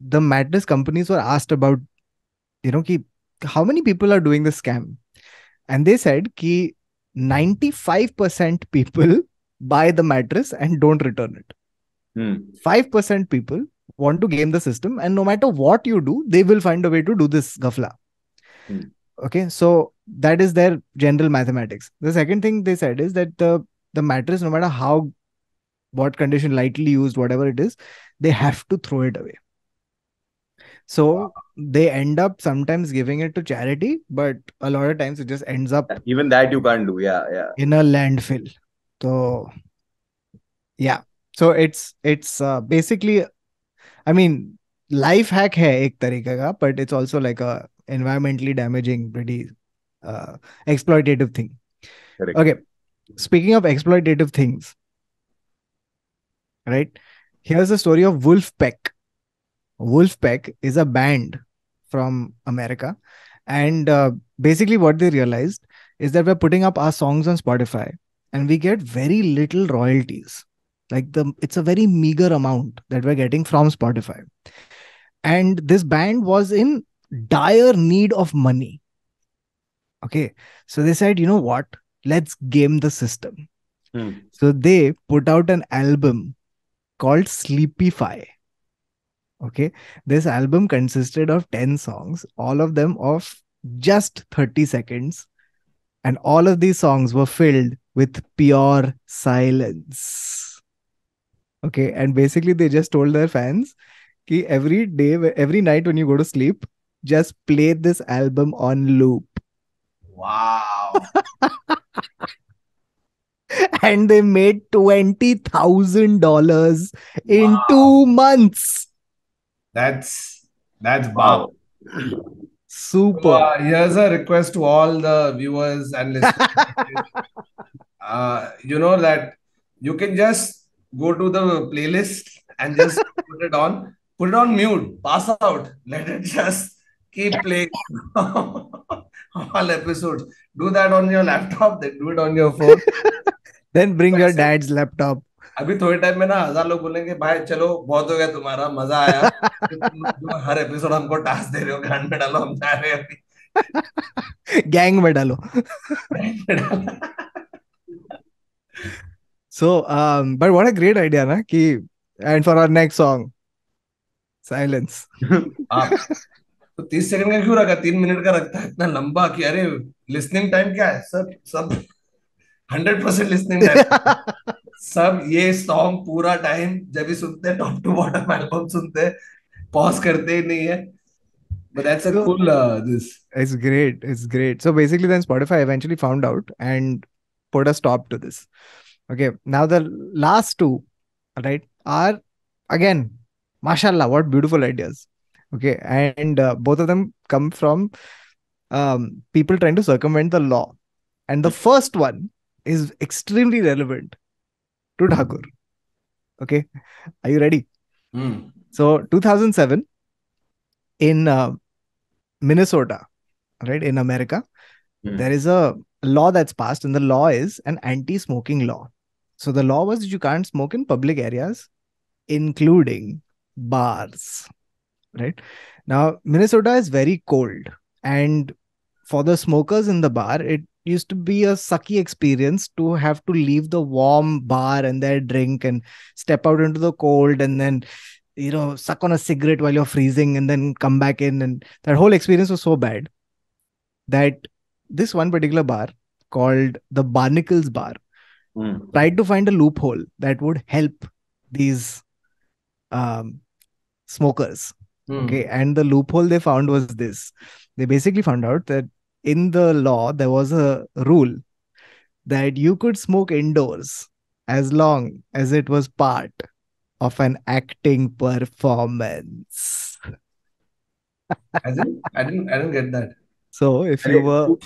the mattress companies were asked about, you know, ki, how many people are doing the scam, and they said ki 95% people buy the mattress and don't return it. 5% people want to game the system, and no matter what you do, they will find a way to do this ghafla. Okay, so that is their general mathematics. The second thing they said is that the mattress, no matter how what condition, lightly used, whatever it is, they have to throw it away. So wow. They end up sometimes giving it to charity, but a lot of times it just ends up. Even that you can't do, yeah. In a landfill. So, yeah. So it's basically, I mean, life hack hai ek tarika ka, but it's also like a environmentally damaging, pretty exploitative thing. Correct. Okay. Speaking of exploitative things, right? Here's the story of Wolfpack. Wolfpack is a band from America, and basically what they realized is that we're putting up our songs on Spotify and we get very little royalties. Like it's a very meager amount that we're getting from Spotify. And this band was in dire need of money. Okay. So they said, you know what? Let's game the system. So they put out an album called Sleepify. Okay. This album consisted of 10 songs, all of them of just 30 seconds. And all of these songs were filled with pure silence. Okay. And basically they just told their fans ki every night when you go to sleep, just play this album on loop. Wow. And they made $20,000 in 2 months. That's wow. Super. So, here's a request to all the viewers and listeners. You know that you can just go to the playlist and just put it on mute, pass out, let it just keep playing all episodes. Do that on your laptop, then do it on your phone. Then bring your dad's laptop. अभी थोड़े time में ना 1000 लोग बोलेंगे भाई चलो बहुत हो गया तुम्हारा मजा आया तुम हर एपिसोड हमको टास्क दे रहे हो गांड में डालो हम जा रहे हैं अभी गैंग में डालो So but what a great idea ना कि and for our next song silence तो 30 सेकंड का क्यों रखा 3 मिनट का रखता है इतना लंबा कि अरे लिसनिंग टाइम क्या है सब 100% listening time सब ये song पूरा time जब भी सुनते हैं top to bottom album सुनते हैं pause करते ही नहीं है but that's a cool this it's great so basically then Spotify eventually found out and put a stop to this. Okay, now the last two, right, are again mashallah what beautiful ideas. Okay, and both of them come from people trying to circumvent the law. And the first one is extremely relevant to Thakur. Okay. Are you ready? So 2007 in Minnesota, right, in America, there is a law that's passed, and the law is an anti-smoking law. So the law was that you can't smoke in public areas, including bars, right? Now, Minnesota is very cold, and for the smokers in the bar, it used to be a sucky experience to have to leave the warm bar and their drink and step out into the cold and then, you know, suck on a cigarette while you're freezing and then come back in. And that whole experience was so bad that this one particular bar called the Barnacles Bar tried to find a loophole that would help these smokers. Okay. And the loophole they found was this. They basically found out that in the law, there was a rule that you could smoke indoors as long as it was part of an acting performance. I didn't get that. So if you were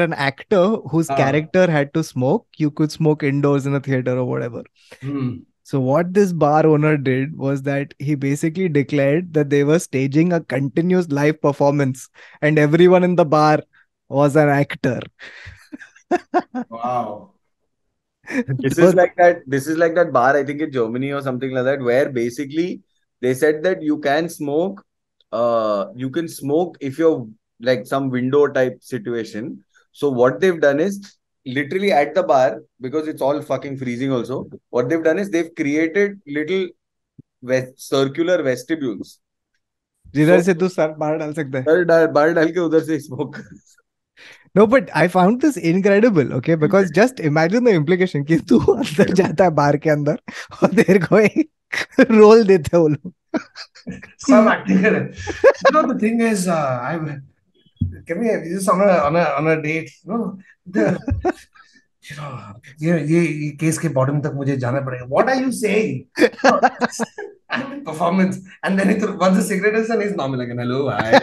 an actor whose character had to smoke, you could smoke indoors in a theater or whatever. So what this bar owner did was that he basically declared that they were staging a continuous live performance and everyone in the bar was an actor. Wow. This is like that bar, I think in Germany or something like that, where basically they said that you can smoke if you're like some window type situation. So what they've done is, literally at the bar, because it's all fucking freezing also, what they've done is they've created little circular vestibules. So, No, but I found this incredible, okay? Because just imagine the implication कि तू अंदर जाता है बार के अंदर और तेरे को एक रोल देते हो लोग. Some acting. You know, the thing is, this is on a date, you know, ये केस के बॉटम तक मुझे जाना पड़ेगा. What are you saying? And performance, and then it once the cigarette is done, he's normal again. Hello, hi.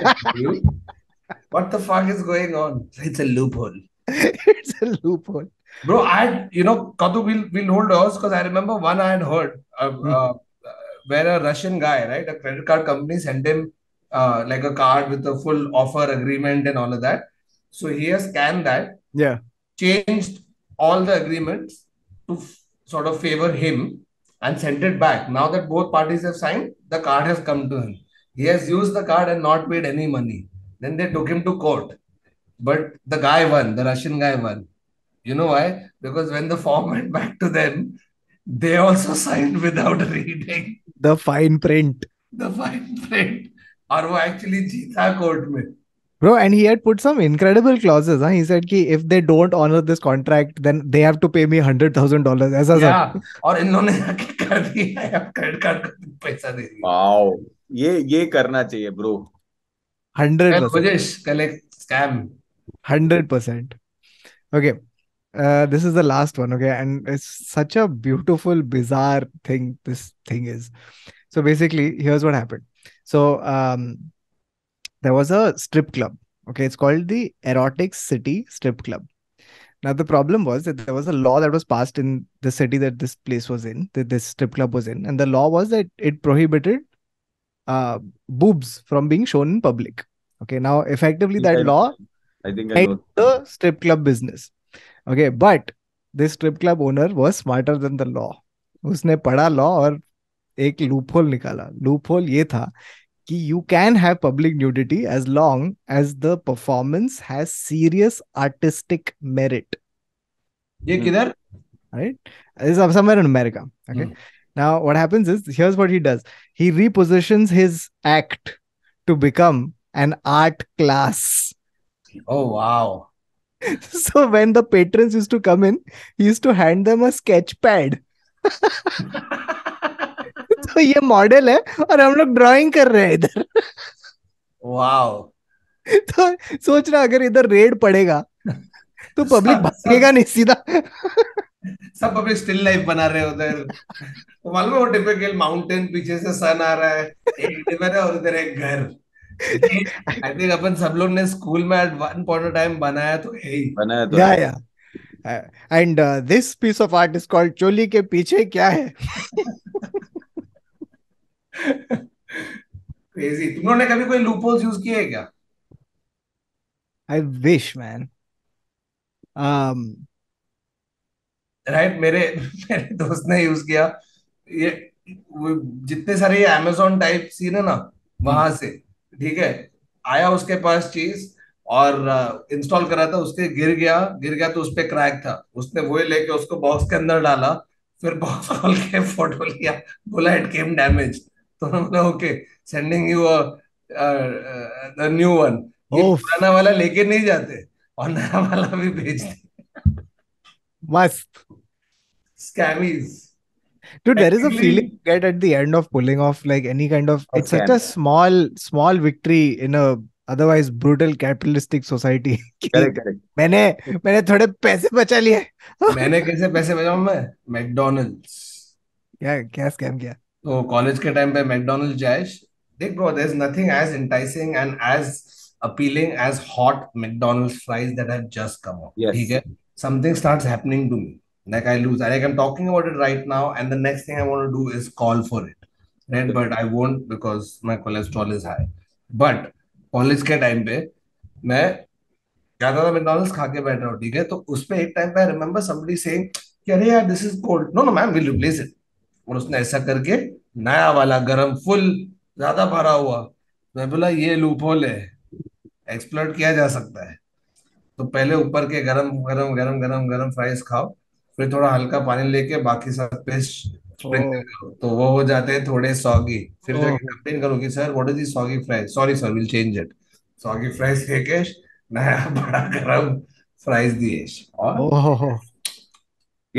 What the fuck is going on? It's a loophole. It's a loophole. Bro, Kadu, we'll hold ours because I remember one I had heard where a Russian guy, right? A credit card company sent him like a card with a full offer agreement and all of that. So he has scanned that. Yeah. Changed all the agreements to sort of favor him and sent it back. Now that both parties have signed, the card has come to him. He has used the card and not paid any money. Then they took him to court. But the guy won, the Russian guy won. You know why? Because when the form went back to them, they also signed without reading. The fine print. The fine print. Aur wo actually jeeta court mein. Bro, and he had put some incredible clauses. Huh? He said ki if they don't honor this contract, then they have to pay me $100,000. Yeah. Aur inhone kar diya hai, ab credit card ko paisa de diya. Wow. Ye karna chahiye, bro. 100%. Scam. 100%. Okay. This is the last one. Okay. And it's such a beautiful, bizarre thing. This thing is. So basically, here's what happened. So there was a strip club. Okay. It's called the Erotic City Strip Club. Now, the problem was that there was a law that was passed in the city that this place was in, that this strip club was in. And the law was that it prohibited boobs from being shown in public. Okay, now effectively that law made the strip club business. Okay, but this strip club owner was smarter than the law. Usne padha law aur ek loophole nikala. Loophole ye tha ki you can have public nudity as long as the performance has serious artistic merit. Ye kidhar? Right? This is somewhere in America. Okay. Now, what happens is, here's what he does. He repositions his act to become an art class. Oh, wow. So when the patrons used to come in, he used to hand them a sketch pad. So ye model hai, aur hum log drawing kar rahe hai idhar. Wow. So, soch raha, agar idhar raid padega, to public bhagega nahi seedha. सब अपने still life बना रहे हैं उधर. तो मालूम है वो टिपिकल माउंटेन पीछे से सन आ रहा है, एक रिवर है और उधर एक घर. I think अपन सब लोग ने स्कूल में at one point of time बनाया तो है ही. बनाया तो. Yeah, yeah. And this piece of art is called चोली के पीछे क्या है? Crazy. तुम लोगों ने कभी कोई loopholes use किए हैं क्या? I wish, man. Right, मेरे दोस्त ने यूज किया ये जितने सारे Amazon टाइप सीन है ना वहां से, ठीक है, आया उसके पास चीज और इंस्टॉल करा था उसके, गिर गया तो उसपे क्रैक था, उसने वो लेके उसको बॉक्स के अंदर डाला, फिर बॉक्स खोल के फोटो लिया, बोला इट केम डैमेज, तो हमने okay sending you a new one. ये पुराना वाला लेके नहीं जाते और नया वाला भी भेजते. Must. Scammies. Dude, there is a feeling you get at the end of pulling off like any kind of... It's such a small victory in a otherwise brutal capitalistic society. Correct. मैंने थोड़े पैसे बचा लिए. मैंने कैसे पैसे बचाऊं मैं? McDonald's. Yeah, क्या scam किया? So college के time पे McDonald's जाए. Look, bro, there's nothing as enticing and as appealing as hot McDonald's fries that have just come out. Yes. Okay? Something starts happening to me. Like I lose. Like I'm talking about it right now, and the next thing I want to do is call for it. Right? But I won't because my cholesterol is high. But college के time पे मैं ज़्यादा McDonald's खा के बैठ रहा हूँ, ठीक है? तो उसपे एक time पे I remember somebody saying कि अरे यार this is cold. No, ma'am, we'll replace it. और उसने ऐसा करके नया वाला गरम full ज़्यादा भरा हुआ. मैं बोला ये loophole है. Exploit किया जा सकता है. तो पहले ऊपर के गरम फ्राइज खाओ, फिर थोड़ा हल्का पानी लेके बाकी सब पेस्ट तो वो हो जाते हैं थोड़े सॉगी, फिर जाके कंप्लेन करोगे sir what is this soggy fries, sorry sir will change it. Soggy fries लेके नया बड़ा गरम फ्राइज दिए। और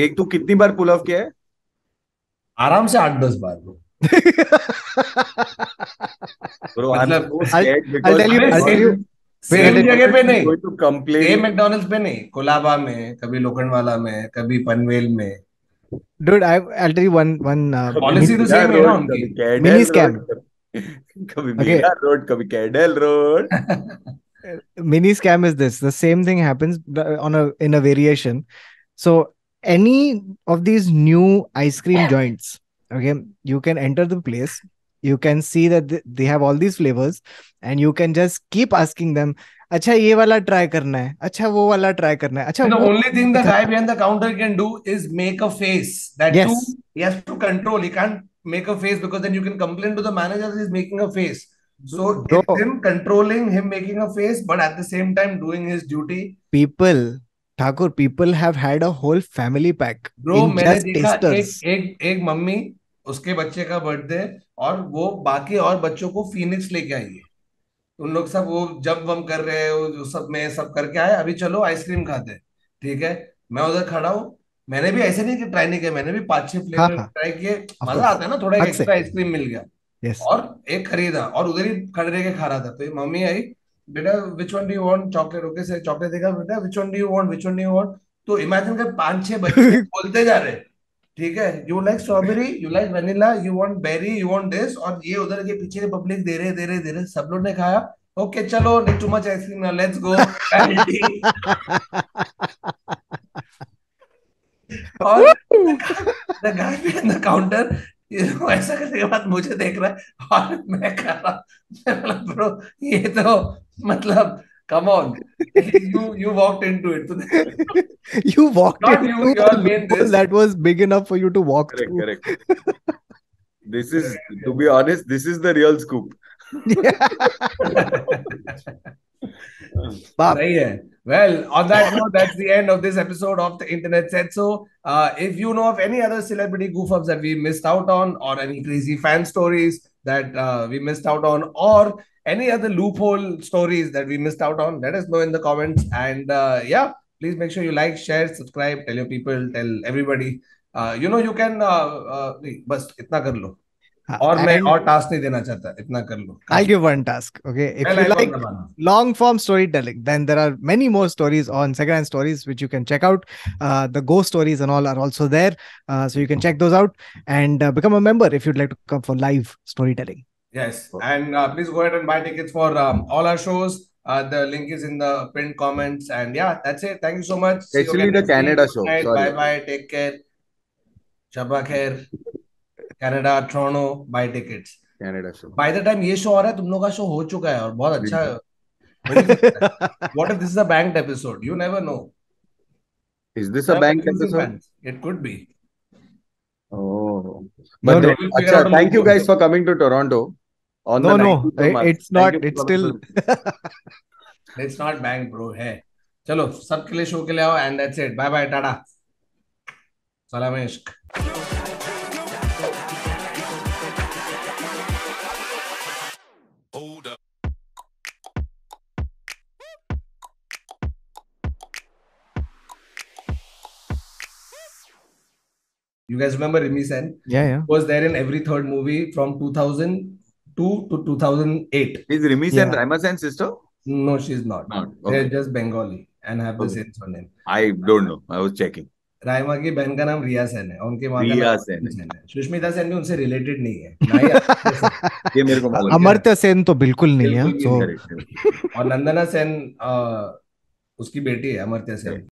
एक तू कितनी बार पुल ऑफ किया है? आराम से 8-10 बार ब्रो। मतलब सेम जगह पे नहीं, सेम मैकडॉनल्ड्स पे नहीं, कोलाबा में, कभी लोखंडवाला में, कभी पनवेल में। Dude, I'll tell you one policy to say me on mini scam. Kabhi Bihar Road, kabhi Cadel Road. Mini scam is this. The same thing happens on in a variation. So any of these new ice cream joints, okay, you can enter the place. You can see that they have all these flavors and you can just keep asking them, acha ye wala try karna hai, acha wo wala try karna hai, acha. The only thing the guy behind the counter can do is make a face. That yes. Too, he has to control. He can't make a face because then you can complain to the manager that he's making a face. So it's him controlling, him making a face, but at the same time doing his duty. People, Thakur, people have had a whole family pack. Bro, in just tasters. Ek mummy, उसके बच्चे का birthday और वो बाकी और बच्चों को Phoenix लेके आई है। उन लोग सब वो जब हम कर रहे हैं सब में सब करके आए, अभी चलो आइसक्रीम खाते हैं, ठीक है। मैं उधर खड़ा हूँ, मैंने भी ऐसे नहीं कि ट्राई नहीं किया, मैंने भी 5-6 फ्लेवर ट्राई किए। मजा आता है ना, थोड़ा एक्स्ट्रा आइसक्रीम मिल गया। yes. और एक खरीदा और उधर ही खड़े रह के खा रहा था। तो मम्मी आई, बेटा which one do you want chocolate? Okay sir chocolate देगा। बेटा which one do you want, which one do you want? तो इमेजिन कर 5-6 बच्चे बोलते जा रहे, ठीक है, you like strawberry, you like vanilla, you want berry, you want this. और ये उधर के पीछे पब्लिक दे रहे, सब लोग ने खाया। ओके चलो, too much ice cream, let's go. और the guy behind the counter ऐसा करने के बाद मुझे देख रहा है और मैं खा रहा। ब्रो ये तो मतलब come on, you walked into it. You walked not into you, your main this. That was big enough for you to walk correct, through. Correct. This is, to be honest, this is the real scoop. Well, on that note, that's the end of this episode of The Internet Said So. If you know of any other celebrity goof-ups that we missed out on, or any crazy fan stories that we missed out on, or any other loophole stories that we missed out on, let us know in the comments. And yeah, please make sure you like, share, subscribe, tell your people, tell everybody. You know, you can... Bas, itna kar lo. और मैं और task नहीं देना चाहता, इतना कर लो। I'll give one task, okay? If you like long form storytelling, then there are many more stories on Secondhand Stories which you can check out. The ghost stories and all are also there, so you can check those out and become a member if you'd like to come for live storytelling. Yes, and please go ahead and buy tickets for all our shows. The link is in the pinned comments. And yeah, that's it. Thank you so much. Especially the Canada show. Bye bye. Take care. Shabba khair. Canada, Toronto, buy tickets. Canada show. By the time ये show हो रहा है, तुम लोग का show हो चुका है और बहुत अच्छा। What if this is a banked episode? You never know. Is this a banked episode? It could be. Oh, but no, no. Thank you guys for coming to Toronto. On no, the no, it's not. It's still. It's not banked, bro. Hey, चलो सबके लिए show के लिए आओ and that's it. Bye bye, tata. Salam ishq. You guys remember Rimi Sen? Yeah. Was there in every third movie from 2002 to 2008. Is Rimi Sen Raima Sen's sister? No, she's not. Okay. They're just Bengali and have the same surname. I don't know. I was checking. Raima ki behan ka naam Riya Sen hai. Unke maa ka naam Sen hai. Sushmita Sen bhi unse related nahi hai. Ye mere ko malum hai. Amartya Sen to bilkul nahi hai. Aur Nandana Sen uski beti hai, Amartya Sen.